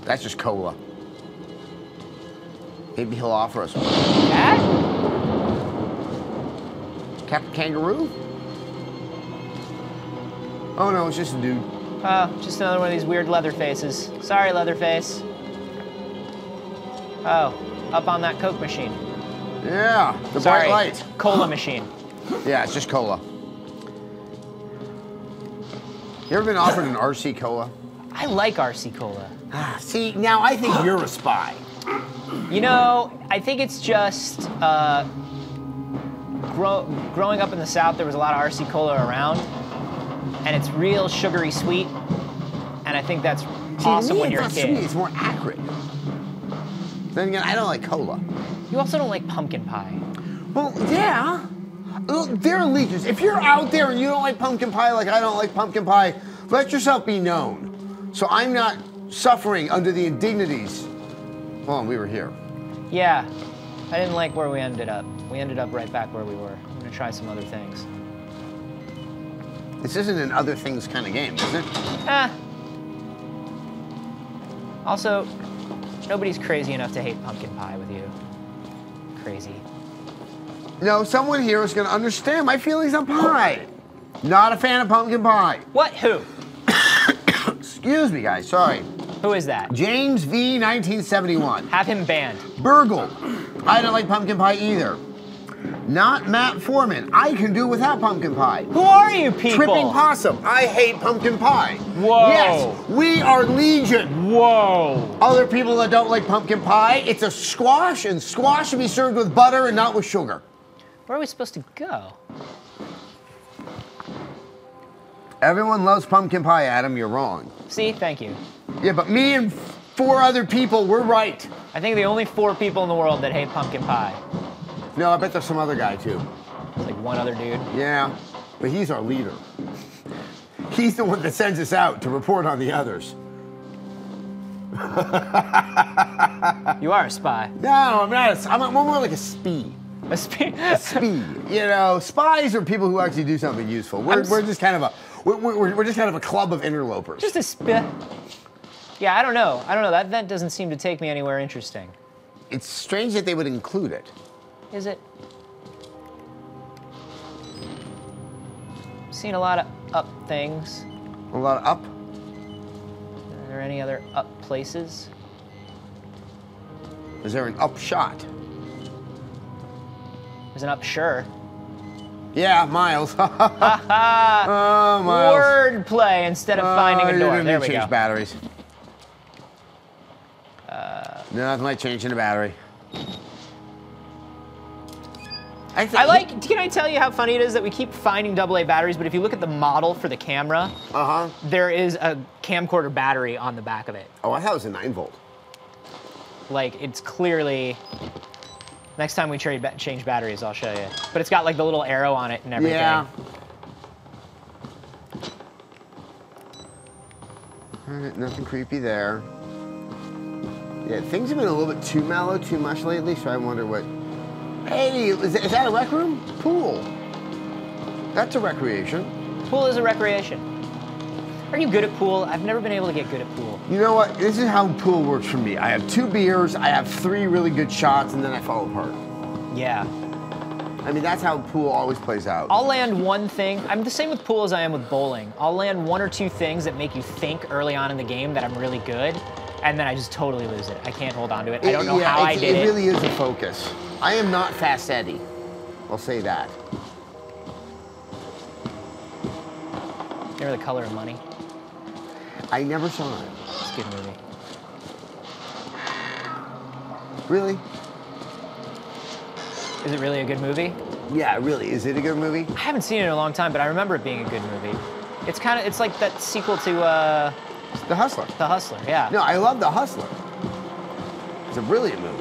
That's just cola. Maybe he'll offer us one. That? Captain Kangaroo? Oh no, it's just a dude. Oh, just another one of these weird leather faces. Sorry, Leatherface. Oh, up on that Coke machine. Yeah, the Sorry, bright light. Cola machine. Yeah, it's just cola. You ever been offered an R C cola? I like R C cola. See, now I think you're a spy. You know, I think it's just, uh, grow, growing up in the South, there was a lot of R C Cola around, and it's real sugary sweet, and I think that's See, awesome when you're a kid. Sweet. It's more accurate. Then again, I don't like cola. You also don't like pumpkin pie. Well, yeah. There are legions. If you're out there and you don't like pumpkin pie like I don't like pumpkin pie, let yourself be known. So I'm not suffering under the indignities. Hold on, we were here. Yeah. I didn't like where we ended up. We ended up right back where we were. I'm gonna try some other things. This isn't an other things kind of game, is it? Ah. Also, nobody's crazy enough to hate pumpkin pie with you. Crazy. No, someone here is gonna understand my feelings on pie. Not a fan of pumpkin pie. What? Who? Excuse me, guys. Sorry. Who is that? James V, nineteen seventy-one. Have him banned. Burgle. I don't like pumpkin pie either. Not Matt Foreman. I can do without pumpkin pie. Who are you people? Tripping Possum. I hate pumpkin pie. Whoa. Yes, we are legion. Whoa. Other people that don't like pumpkin pie, it's a squash, and squash should be served with butter and not with sugar. Where are we supposed to go? Everyone loves pumpkin pie, Adam. You're wrong. See, thank you. Yeah, but me and four other people, we're right. I think the only four people in the world that hate pumpkin pie. No, I bet there's some other guy, too. There's like one other dude? Yeah, but he's our leader. He's the one that sends us out to report on the others. You are a spy. No, I'm not a, I'm, a, I'm more like a spee. A spee? A spee. You know, spies are people who actually do something useful. We're, we're just kind of a we're, we're, we're just kind of a club of interlopers. Just a spit. Yeah, I don't know. I don't know. That event doesn't seem to take me anywhere interesting. It's strange that they would include it. Is it? I've seen a lot of up things. A lot of up? Are there any other up places? Is there an up shot? There's an Upshur. Yeah, Miles. Ha ha ha. Oh, Miles. Wordplay instead of uh, finding a door. There we go. Change batteries. Uh, Nothing like changing a battery. I, I like, can I tell you how funny it is that we keep finding double A batteries, but if you look at the model for the camera, uh-huh. there is a camcorder battery on the back of it. Oh, I thought it was a nine volt. Like, it's clearly, next time we trade ba change batteries, I'll show you. But it's got like the little arrow on it and everything. Yeah. All right, nothing creepy there. Yeah, things have been a little bit too mellow, too much lately, so I wonder what... Hey, is that a rec room? Pool. That's a recreation. Pool is a recreation. Are you good at pool? I've never been able to get good at pool. You know what? This is how pool works for me. I have two beers, I have three really good shots, and then I fall apart. Yeah. I mean, that's how pool always plays out. I'll land one thing. I'm the same with pool as I am with bowling. I'll land one or two things that make you think early on in the game that I'm really good, and then I just totally lose it. I can't hold on to it. it I don't know yeah, how I did it. It really is a focus. I am not fast Eddie. I'll say that. You remember The Color of Money? I never saw it. It's a good movie. Really? Is it really a good movie? Yeah, really. Is it a good movie? I haven't seen it in a long time, but I remember it being a good movie. It's kind of, it's like that sequel to, uh... The Hustler. The Hustler, yeah. No, I love The Hustler. It's a brilliant movie.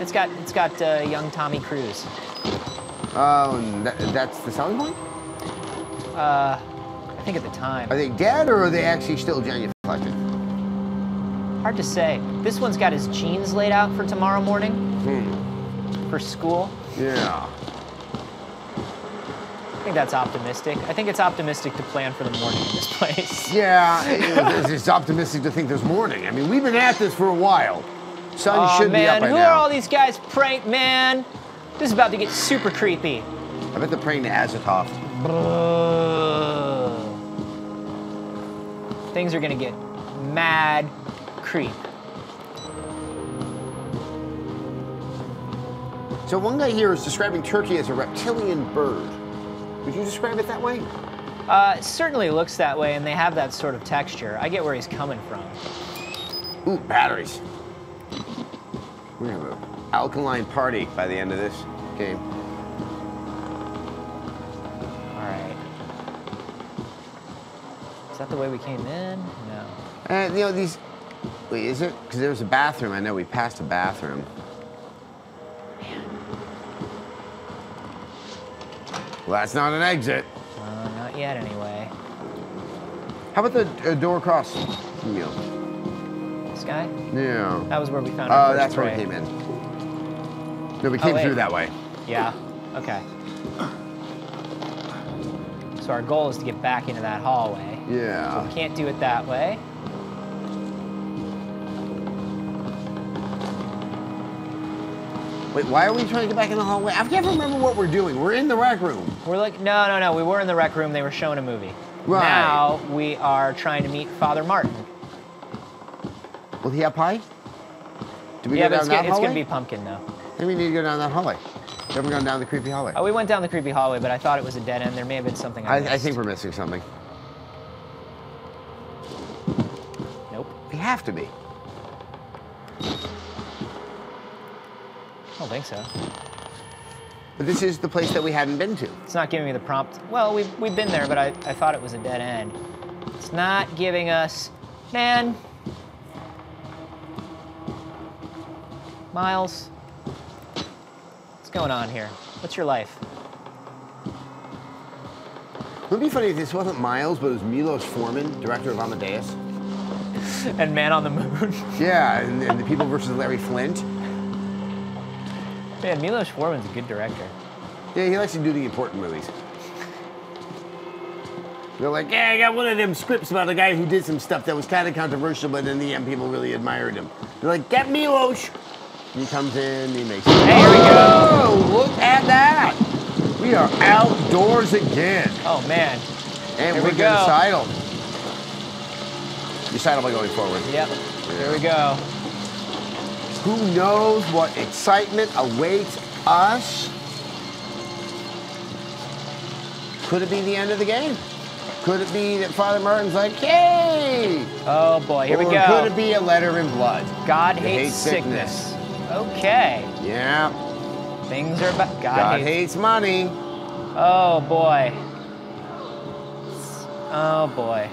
It's got, it's got uh, young Tommy Cruise. Oh, um, that, that's the selling point? Uh, I think at the time. Are they dead or are they actually still genuflected? Hard to say. This one's got his jeans laid out for tomorrow morning. Hmm. For school. Yeah. I think that's optimistic. I think it's optimistic to plan for the morning in this place. Yeah, it, it's, it's optimistic to think there's morning. I mean, we've been at this for a while. Sun oh, should man. be up by now. Oh, man, who are all these guys praying, man? This is about to get super creepy. I bet they're praying to Azathoth. Bro. Things are gonna get mad creep. So one guy here is describing turkey as a reptilian bird. Would you describe it that way? Uh, it certainly looks that way, and they have that sort of texture. I get where he's coming from. Ooh, batteries. We're gonna have an alkaline party by the end of this game. that the way we came in? No. And, you know, these... Wait, is it? Because there was a bathroom. I know we passed a bathroom. Man. Well, that's not an exit. Uh, not yet, anyway. How about the uh, door across from you? This guy? Yeah. That was where we found our Oh, that's spray. Where we came in. No, we came oh, through that way. Yeah. Okay. So our goal is to get back into that hallway. Yeah. So we can't do it that way. Wait, why are we trying to get back in the hallway? I can't remember what we're doing. We're in the rec room. We're like, no, no, no. We were in the rec room. They were showing a movie. Right. Now we are trying to meet Father Martin. Will he have pie? Do we yeah, go down that hallway? Yeah, it's going to be pumpkin, though. I think we need to go down that hallway. We haven't gone down the creepy hallway. Oh, we went down the creepy hallway, but I thought it was a dead end. There may have been something I missed. I, I think we're missing something. Nope. We have to be. I don't think so. But this is the place that we hadn't been to. It's not giving me the prompt. Well, we've, we've been there, but I, I thought it was a dead end. It's not giving us... Man. Miles. What's going on here? What's your life? Wouldn't it be funny if this wasn't Miles, but it was Milos Forman, director of Amadeus? And Man on the Moon. Yeah, and, and The People versus Larry Flint. Man, Milos Forman's a good director. Yeah, he likes to do the important movies. They're like, yeah, I got one of them scripts about a guy who did some stuff that was kind of controversial, but in the end, people really admired him. They're like, get Milos! He comes in, he makes it. There we go! Look at that! We are outdoors again. Oh, man. And Here we're we getting go. sidled. You're sidled by going forward. Yep. There we go. Who knows what excitement awaits us? Could it be the end of the game? Could it be that Father Martin's like, hey! Oh boy, here or we go. Or could it be a letter in blood? God hates, hates sickness. sickness. Okay. Yeah. Things are about, God, God hates, hates money. Oh boy. Oh boy.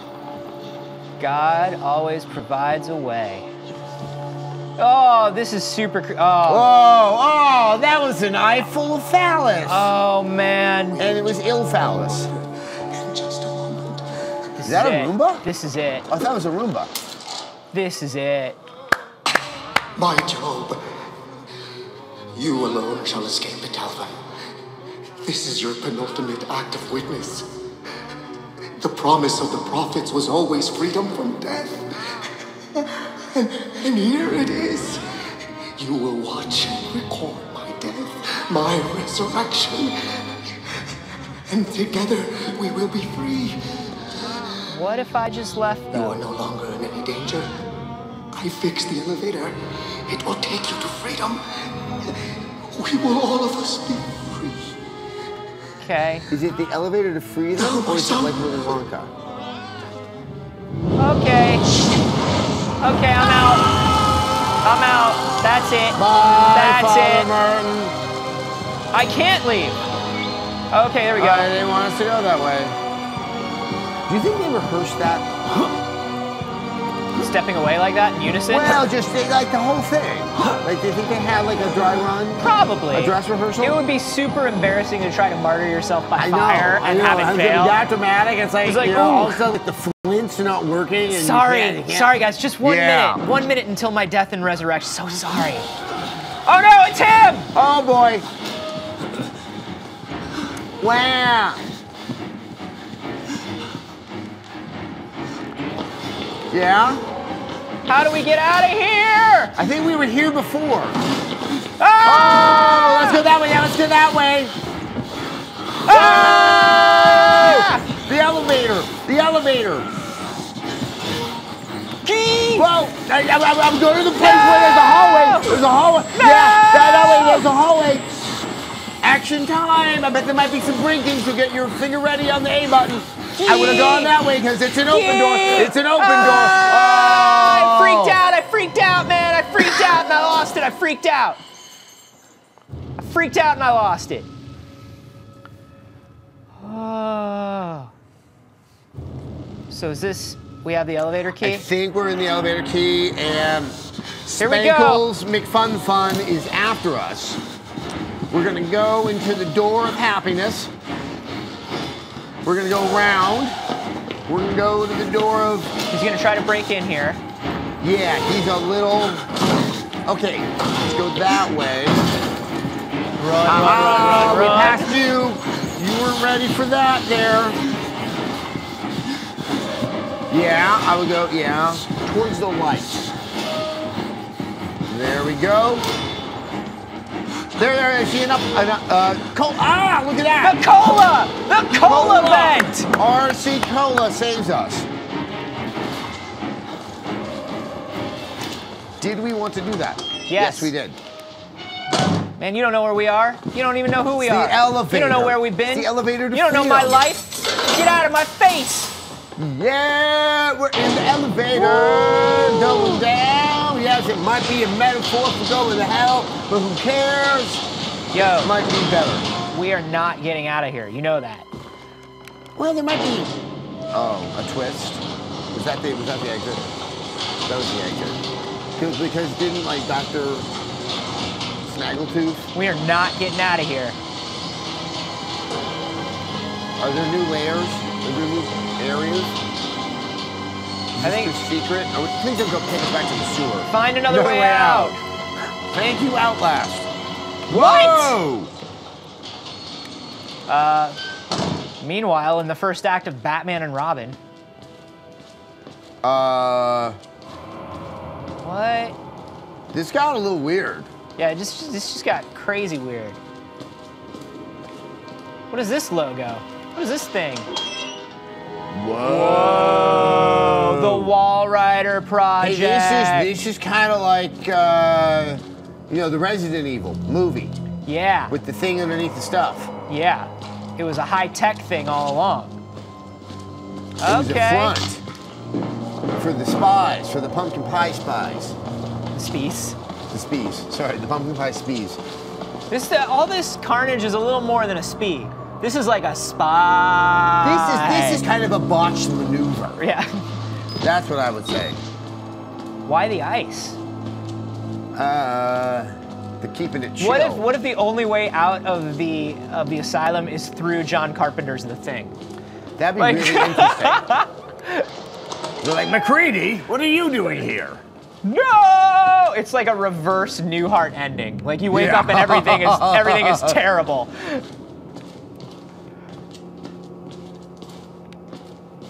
God always provides a way. Oh, this is super cr- oh. oh, oh, that was an eye full of phallus. Oh, man. And it was ill phallus. This is that is a it. Roomba? This is it. I thought it was a Roomba. This is it. My Job, you alone shall escape the Talva. This is your penultimate act of witness. The promise of the prophets was always freedom from death. And, and here it is. You will watch and record my death, my resurrection. And together we will be free. What if I just left them? You are no longer in any danger. I fixed the elevator. It will take you to freedom. We will all of us be free. Okay. Is it the elevator to free them? No, or is some... it like Willy Wonka? Okay. Okay, I'm out. I'm out. That's it. Bye, That's Father it. Martin. I can't leave. Okay, there we go. I didn't want us to go that way. Do you think they rehearsed that? Stepping away like that in unison? Well, just they, like the whole thing. Like, do you think they had like a dry run? Probably. A dress rehearsal? It would be super embarrassing to try to martyr yourself by I know, fire and I know. have it I'm fail. It's that dramatic. It's like, it's like you know, all of a sudden the Flint's not working. And sorry, you can't, you can't. sorry guys, just one yeah. minute. One minute until my death and resurrection. So sorry. Oh no, it's him! Oh boy. Wow. Yeah? How do we get out of here? I think we were here before. Ah! Oh, let's go that way, yeah, let's go that way. Ah! Oh! The elevator, the elevator. Gee! Whoa, I, I, I'm going to the place no! where there's a hallway. There's a hallway. No! Yeah, that hallway, there's a hallway. Action time. I bet there might be some brinkings, so get your finger ready on the A button. I would have gone that way because it's an open yeah. door. It's an open oh, door. Oh. I freaked out. I freaked out, man. I freaked out and I lost it. I freaked out. I freaked out and I lost it. Oh. So is this, we have the elevator key? I think we're in the elevator key, and Spankles McFun Fun is after us. We're gonna go into the door of happiness. We're gonna go round. We're gonna go to the door of... He's gonna try to break in here. Yeah, he's a little... Okay, let's go that way. Run, ah, run, run, run, we run. Passed you. You weren't ready for that there. Yeah, I would go, yeah, towards the light. There we go. There, there, is she enough? enough uh, cola. Ah, look at that. The cola. The cola, cola vent. R C Cola saves us. Did we want to do that? Yes, yes we did. Man, you don't know where we are. You don't even know who we it's are. The elevator. You don't know where we've been. It's the elevator to You don't freedom. know my life. Get out of my face. Yeah, we're in the elevator. Whoa. Double down. Yes, it might be a metaphor for going to hell, but who cares? Yo. It might be better. We are not getting out of here. You know that. Well, there might be. Oh, a twist. Was that the, was that the exit? That was the exit. Because didn't, like, Doctor Snaggletooth? We are not getting out of here. Are there new layers? Are there new areas? Is I think secret. I would think they'll go take us back to the sewer. Find another no way, way out. out. Thank you, Outlast. Whoa! What? Uh. Meanwhile, in the first act of Batman and Robin. Uh. What? This got a little weird. Yeah, it just this just got crazy weird. What is this logo? What is this thing? Whoa! Whoa. The Wallrider Project. Hey, this is this is kind of like uh, you know, the Resident Evil movie. Yeah. With the thing underneath the stuff. Yeah. It was a high-tech thing all along. It okay. was a front for the spies, for the pumpkin pie spies. The spies. The spies. Sorry, the pumpkin pie spies. This the, all this carnage is a little more than a spee. This is like a spy. This is this is kind of a botched maneuver. Yeah. That's what I would say. Why the ice? Uh, the keeping it chill. What if what if the only way out of the of the asylum is through John Carpenter's The Thing? That'd be like, really interesting. They're like, MacReady, what are you doing here? No! It's like a reverse Newhart ending. Like you wake yeah. up and everything is everything is terrible.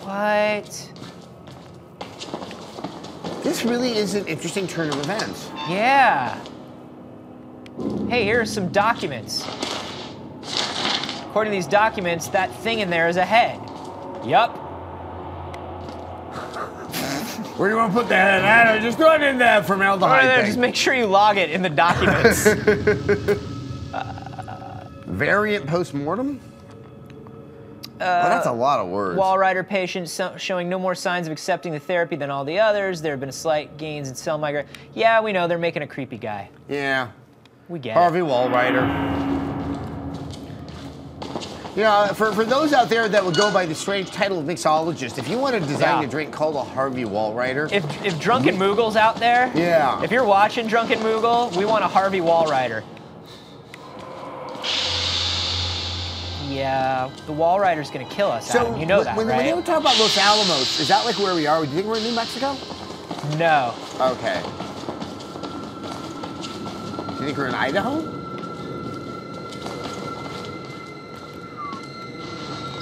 What? This really is an interesting turn of events. Yeah. Hey, here are some documents. According to these documents, that thing in there is a head. Yup. Where do you want to put the head? I don't know, just throw it in there from L to high. Just make sure you log it in the documents. uh, Variant postmortem? Uh, well, that's a lot of words. Wallrider patients so showing no more signs of accepting the therapy than all the others. There have been slight gains in cell migrate. Yeah, we know. They're making a creepy guy. Yeah. We get Harvey it. Wallrider. Yeah, for, for those out there that would go by the strange title of mixologist, if you want to design yeah. a drink called a Harvey Wallrider. If, if Drunken Moogle's out there, yeah. if you're watching Drunken Moogle, we want a Harvey Wallrider. Yeah, the Wallrider's gonna kill us, so Adam. You know when, that, when, right? When they were talking about Los Alamos, is that like where we are? Do you think we're in New Mexico? No. Okay. Do you think we're in Idaho?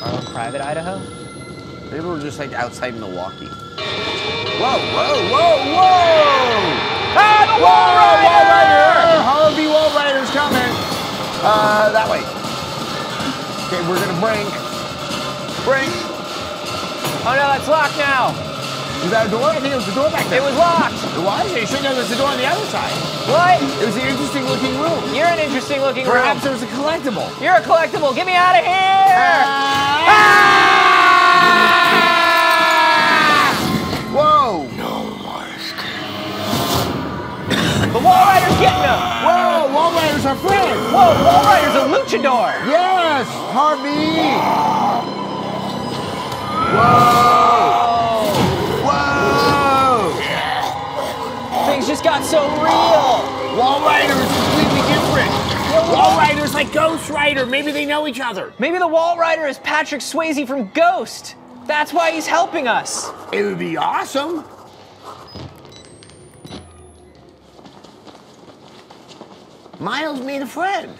Oh, private Idaho? Maybe we're just like outside Milwaukee. Whoa, whoa, whoa, whoa! Ah, the Wallrider! Wallrider! Harvey Wallrider's coming! Uh, that way. Okay, we're gonna brink. Brink. Oh no, that's locked now. Is that a door? I think it was the door back there. It was locked. It was? You should know there's a door on the other side. What? It was an interesting looking room. You're an interesting looking Perhaps room. Perhaps there was a collectible. You're a collectible. Get me out of here! Ah! Ah! Whoa! No more escape. The Wallrider's getting them! Whoa, Wallrider's are free! Whoa, Wallrider's a luchador! Yes! Harvey! Whoa! not so real. Wallrider is completely different. Wallrider's like Ghost Rider. Maybe they know each other. Maybe the Wallrider is Patrick Swayze from Ghost. That's why he's helping us. It would be awesome. Miles made a friend.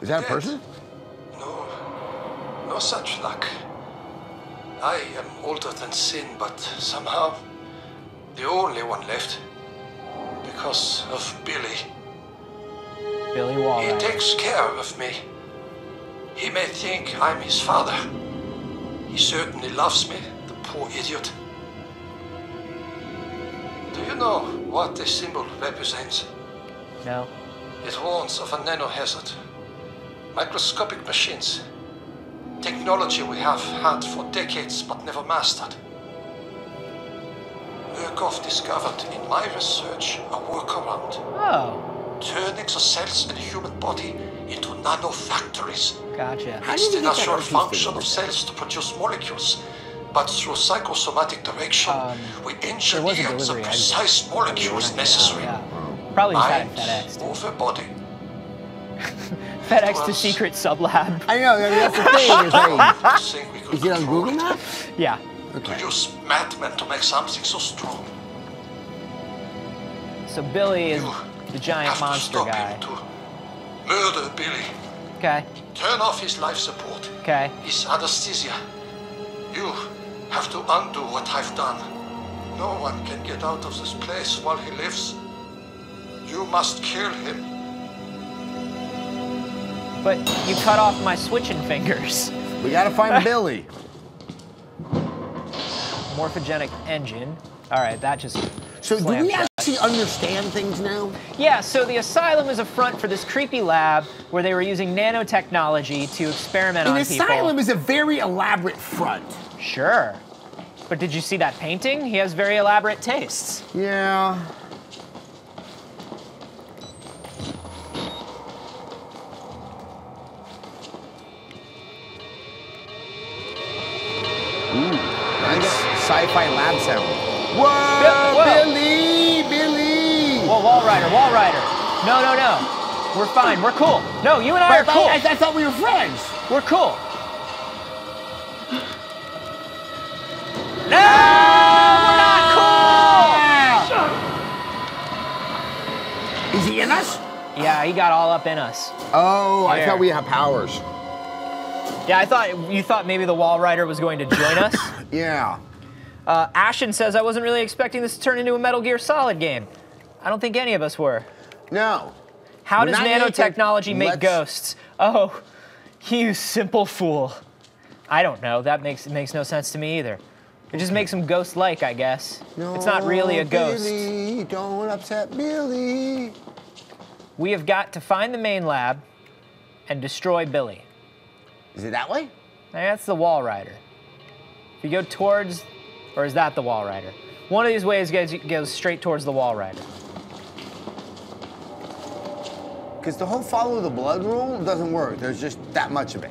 Is that a person? No, no such luck. I am older than sin, but somehow the only one left because of Billy. Billy Wallrider. He takes care of me. He may think I'm his father. He certainly loves me, the poor idiot. Do you know what this symbol represents? No. It warns of a nanohazard. Microscopic machines. Technology we have had for decades but never mastered. Murkoff discovered in my research a workaround. Oh. Turning the cells in the human body into nanofactories. Gotcha. It's the natural function of cells to produce molecules, but through psychosomatic direction, um, we engineer the precise molecules necessary. Yeah, yeah. Probably had FedEx. Over body. FedEx to secret sublab. I know, that's the thing. Is, like, is it on Google Maps? Yeah. Okay. To use madmen to make something so strong. So Billy is you the giant monster guy. To murder Billy. Okay. Turn off his life support. Okay. His anesthesia. You have to undo what I've done. No one can get out of this place while he lives. You must kill him. But you cut off my switching fingers. We gotta find Billy. Morphogenic engine. All right, that just. So do we actually understand things now? Yeah. So the asylum is a front for this creepy lab where they were using nanotechnology to experiment on people. An asylum is a very elaborate front. Sure. But did you see that painting? He has very elaborate tastes. Yeah. Sci-fi lab sound. Whoa, whoa, Billy, Billy! Whoa, Wallrider, Wallrider. No, no, no. We're fine, we're cool. No, you and I but are I, cool. I, I thought we were friends. We're cool. No, we're not cool! Is he in us? Yeah, he got all up in us. Oh, there. I thought we had powers. Yeah, I thought, you thought maybe the Wallrider was going to join us? Yeah. Uh, Ashen says, I wasn't really expecting this to turn into a Metal Gear Solid game. I don't think any of us were. No. How does nanotechnology make ghosts? Oh, you simple fool. I don't know. That makes it makes no sense to me either. It just makes them ghost-like, I guess. No, it's not really a ghost. Billy, don't upset Billy. We have got to find the main lab and destroy Billy. Is it that way? That's the Wallrider. If you go towards... Or is that the Wallrider? One of these ways goes, goes straight towards the Wallrider. Because the whole follow the blood rule doesn't work. There's just that much of it.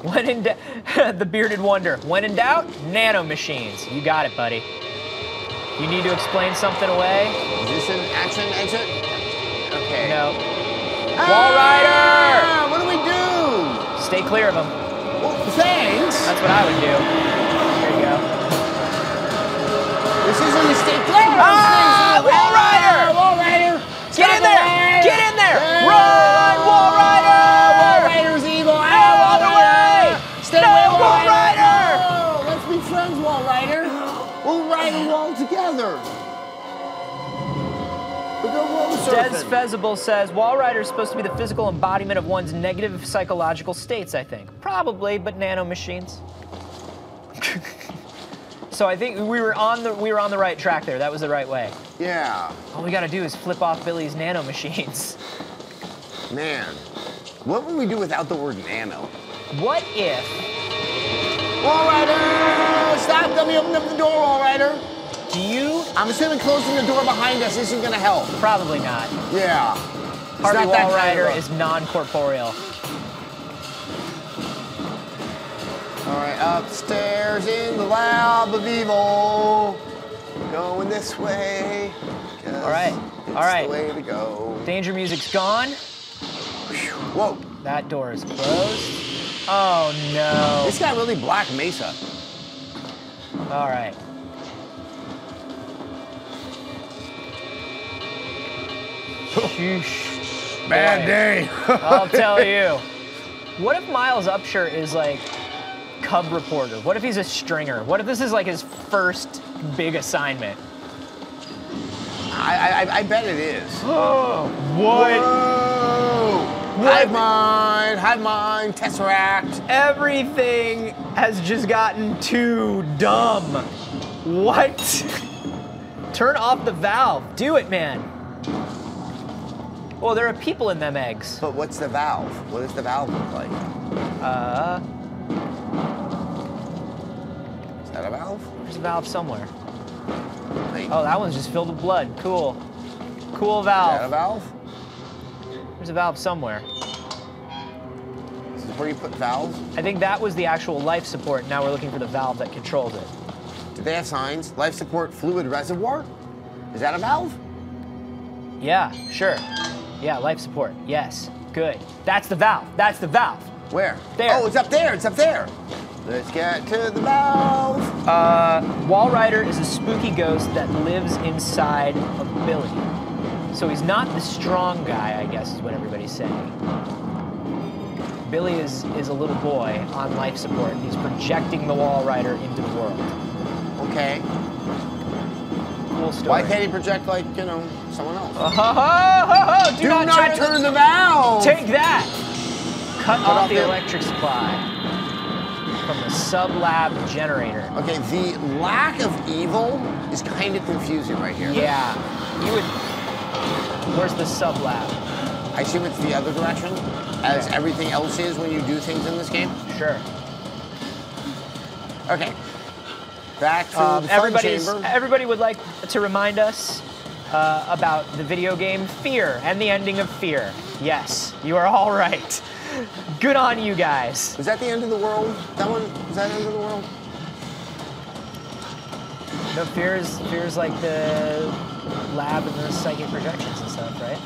When in doubt, the bearded wonder. When in doubt, nano machines. You got it, buddy. You need to explain something away. Is this an action exit? Okay. No. Ah! Wallrider! What do we do? Stay clear of him. Well, thanks. That's what I would do. This is a mistake. Ah, Wallrider! Wallrider! Get in there! Get in there! Run, Wallrider! Wallrider's evil. No, other way! Stay away, Wallrider! Let's be friends, Wallrider. We'll ride a wall together. Des Fezzable says, Wallrider is supposed to be the physical embodiment of one's negative psychological states, I think. Probably, but nanomachines. So I think we were on the we were on the right track there. That was the right way. Yeah. All we gotta do is flip off Billy's nano machines. Man, what would we do without the word nano? What if? Wallrider, stop! Let me open up the door, Wallrider. Do you? I'm assuming closing the door behind us isn't gonna help. Probably not. Yeah. Harvey Wallrider is non-corporeal. All right, upstairs in the lab of evil. Going this way. All right, all right. Way to go. Danger music's gone. Whoa. That door is closed. Oh no. This guy really Black Mesa. All right. Sheesh. Bad day. I'll tell you. What if Miles Upshur is like cub reporter? What if he's a stringer? What if this is like his first big assignment? I I, I bet it is. Oh, what? Whoa. What? Hive mind, hive mind, Tesseract. Everything has just gotten too dumb. What? Turn off the valve. Do it, man. Well, there are people in them eggs. But what's the valve? What does the valve look like? Uh. Is that a valve? There's a valve somewhere. Wait. Oh, that one's just filled with blood. Cool. Cool valve. Is that a valve? There's a valve somewhere. This is where you put valves? I think that was the actual life support. Now we're looking for the valve that controls it. Do they have signs? Life support fluid reservoir? Is that a valve? Yeah, sure. Yeah, life support. Yes. Good. That's the valve. That's the valve. Where? There. Oh, it's up there. It's up there. Let's get to the valve. Uh, Wallrider is a spooky ghost that lives inside of Billy. So he's not the strong guy, I guess, is what everybody's saying. Billy is, is a little boy on life support. He's projecting the Wallrider into the world. Okay. Cool story. Why can't he project, like, you know, someone else? Oh, oh, oh, oh. Do, Do not, not turn the valve! Take that! Cut, Cut off the, the electric supply from the sub-lab generator. Okay, the lack of evil is kind of confusing right here. Yeah, you would, where's the sub-lab? I assume it's the other direction, as yeah. everything else is when you do things in this game. Sure. Okay, back to um, the fun chamber. Everybody would like to remind us uh, about the video game Fear and the ending of Fear. Yes, you are all right. Good on you guys. Was that the end of the world? That one, was that the end of the world? No, Fear is, Fear is like the lab and the psychic projections and stuff, right?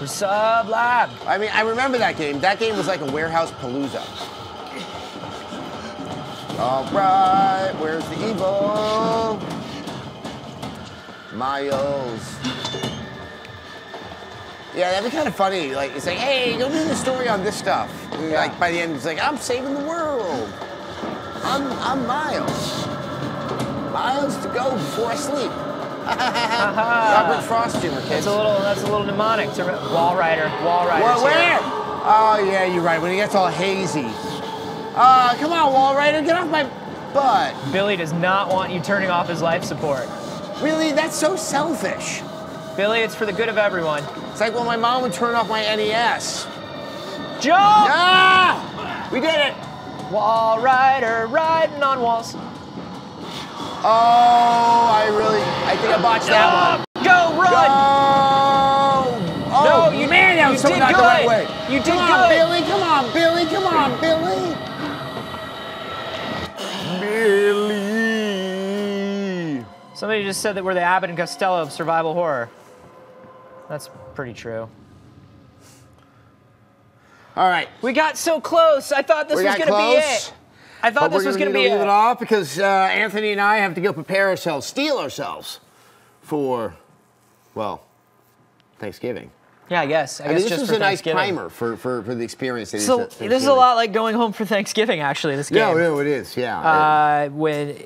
We're sub-lab. I mean, I remember that game. That game was like a warehouse palooza. All right, where's the evil? Miles. Yeah, that'd be kind of funny. Like, it's like, hey, go do the story on this stuff. And yeah. Like, by the end, it's like, I'm saving the world. I'm, I'm Miles. Miles to go before I sleep. Robert Frost humor, kids. That's a little, that's a little mnemonic. To Wallrider, Wallrider. Well, where? Oh, yeah, you're right. When he gets all hazy. Uh, come on, Wallrider, get off my butt. Billy does not want you turning off his life support. Really? That's so selfish. Billy, it's for the good of everyone. It's like, well, my mom would turn off my N E S. Jump! Ah! We did it! Wallrider riding on walls. Oh, I really, I think I botched that one. Go, run! Go! Oh, no, you, man, that was so not the right way. You did good. Come on, Billy, come on, Billy, come on, Billy. Somebody just said that we're the Abbott and Costello of survival horror. That's pretty true. All right. We got so close. I thought this we was going to be it. I thought this was going to be it. We're going to leave it off because uh, Anthony and I have to go prepare ourselves, steel ourselves for, well, Thanksgiving. Yeah, I guess. I, I guess mean, this was a nice primer for, for, for the experience. That so is this is a lot like going home for Thanksgiving, actually, this game. No, no, it is, yeah. Uh, when...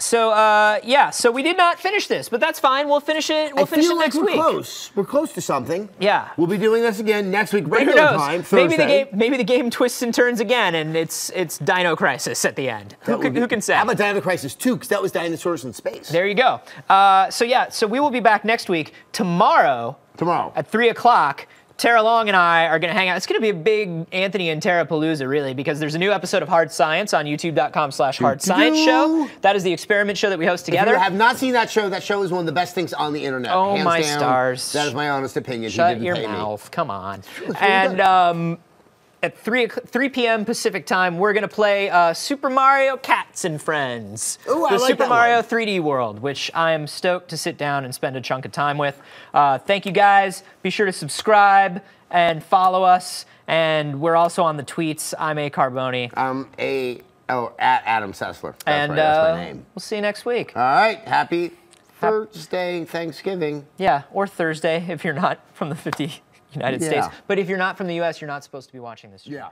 So, uh, yeah, so we did not finish this, but that's fine. We'll finish it, we'll I finish feel it next like we're week. Close. We're close to something. Yeah. We'll be doing this again next week, regular time, Thursday. Maybe the, game, maybe the game twists and turns again, and it's it's Dino Crisis at the end. Who can, be, who can say? How about Dino Crisis two, because that was Dinosaurs in Space. There you go. Uh, so, yeah, so we will be back next week, tomorrow. Tomorrow. At three o'clock Tara Long and I are going to hang out. It's going to be a big Anthony and Tara Palooza, really, because there's a new episode of Hard Science on youtube.com slash Hard Science Show. That is the experiment show that we host together. If you have not seen that show, that show is one of the best things on the internet. Oh, hands my down, stars. That is my honest opinion. Shut your mouth. Me. Come on. And um, at three p m Pacific time, we're going to play uh, Super Mario Cats and Friends. Ooh, I like that one. The Super Mario three D World, which I am stoked to sit down and spend a chunk of time with. Uh, thank you, guys. Be sure to subscribe and follow us. And we're also on the tweets. I'm A. Carboni. I'm A. Oh, at Adam Sessler. That's and, right. That's uh, my name. We'll see you next week. All right. Happy Thursday, Thanksgiving. Yeah, or Thursday if you're not from the fifty United yeah. States. But if you're not from the U S, you're not supposed to be watching this show. Yeah.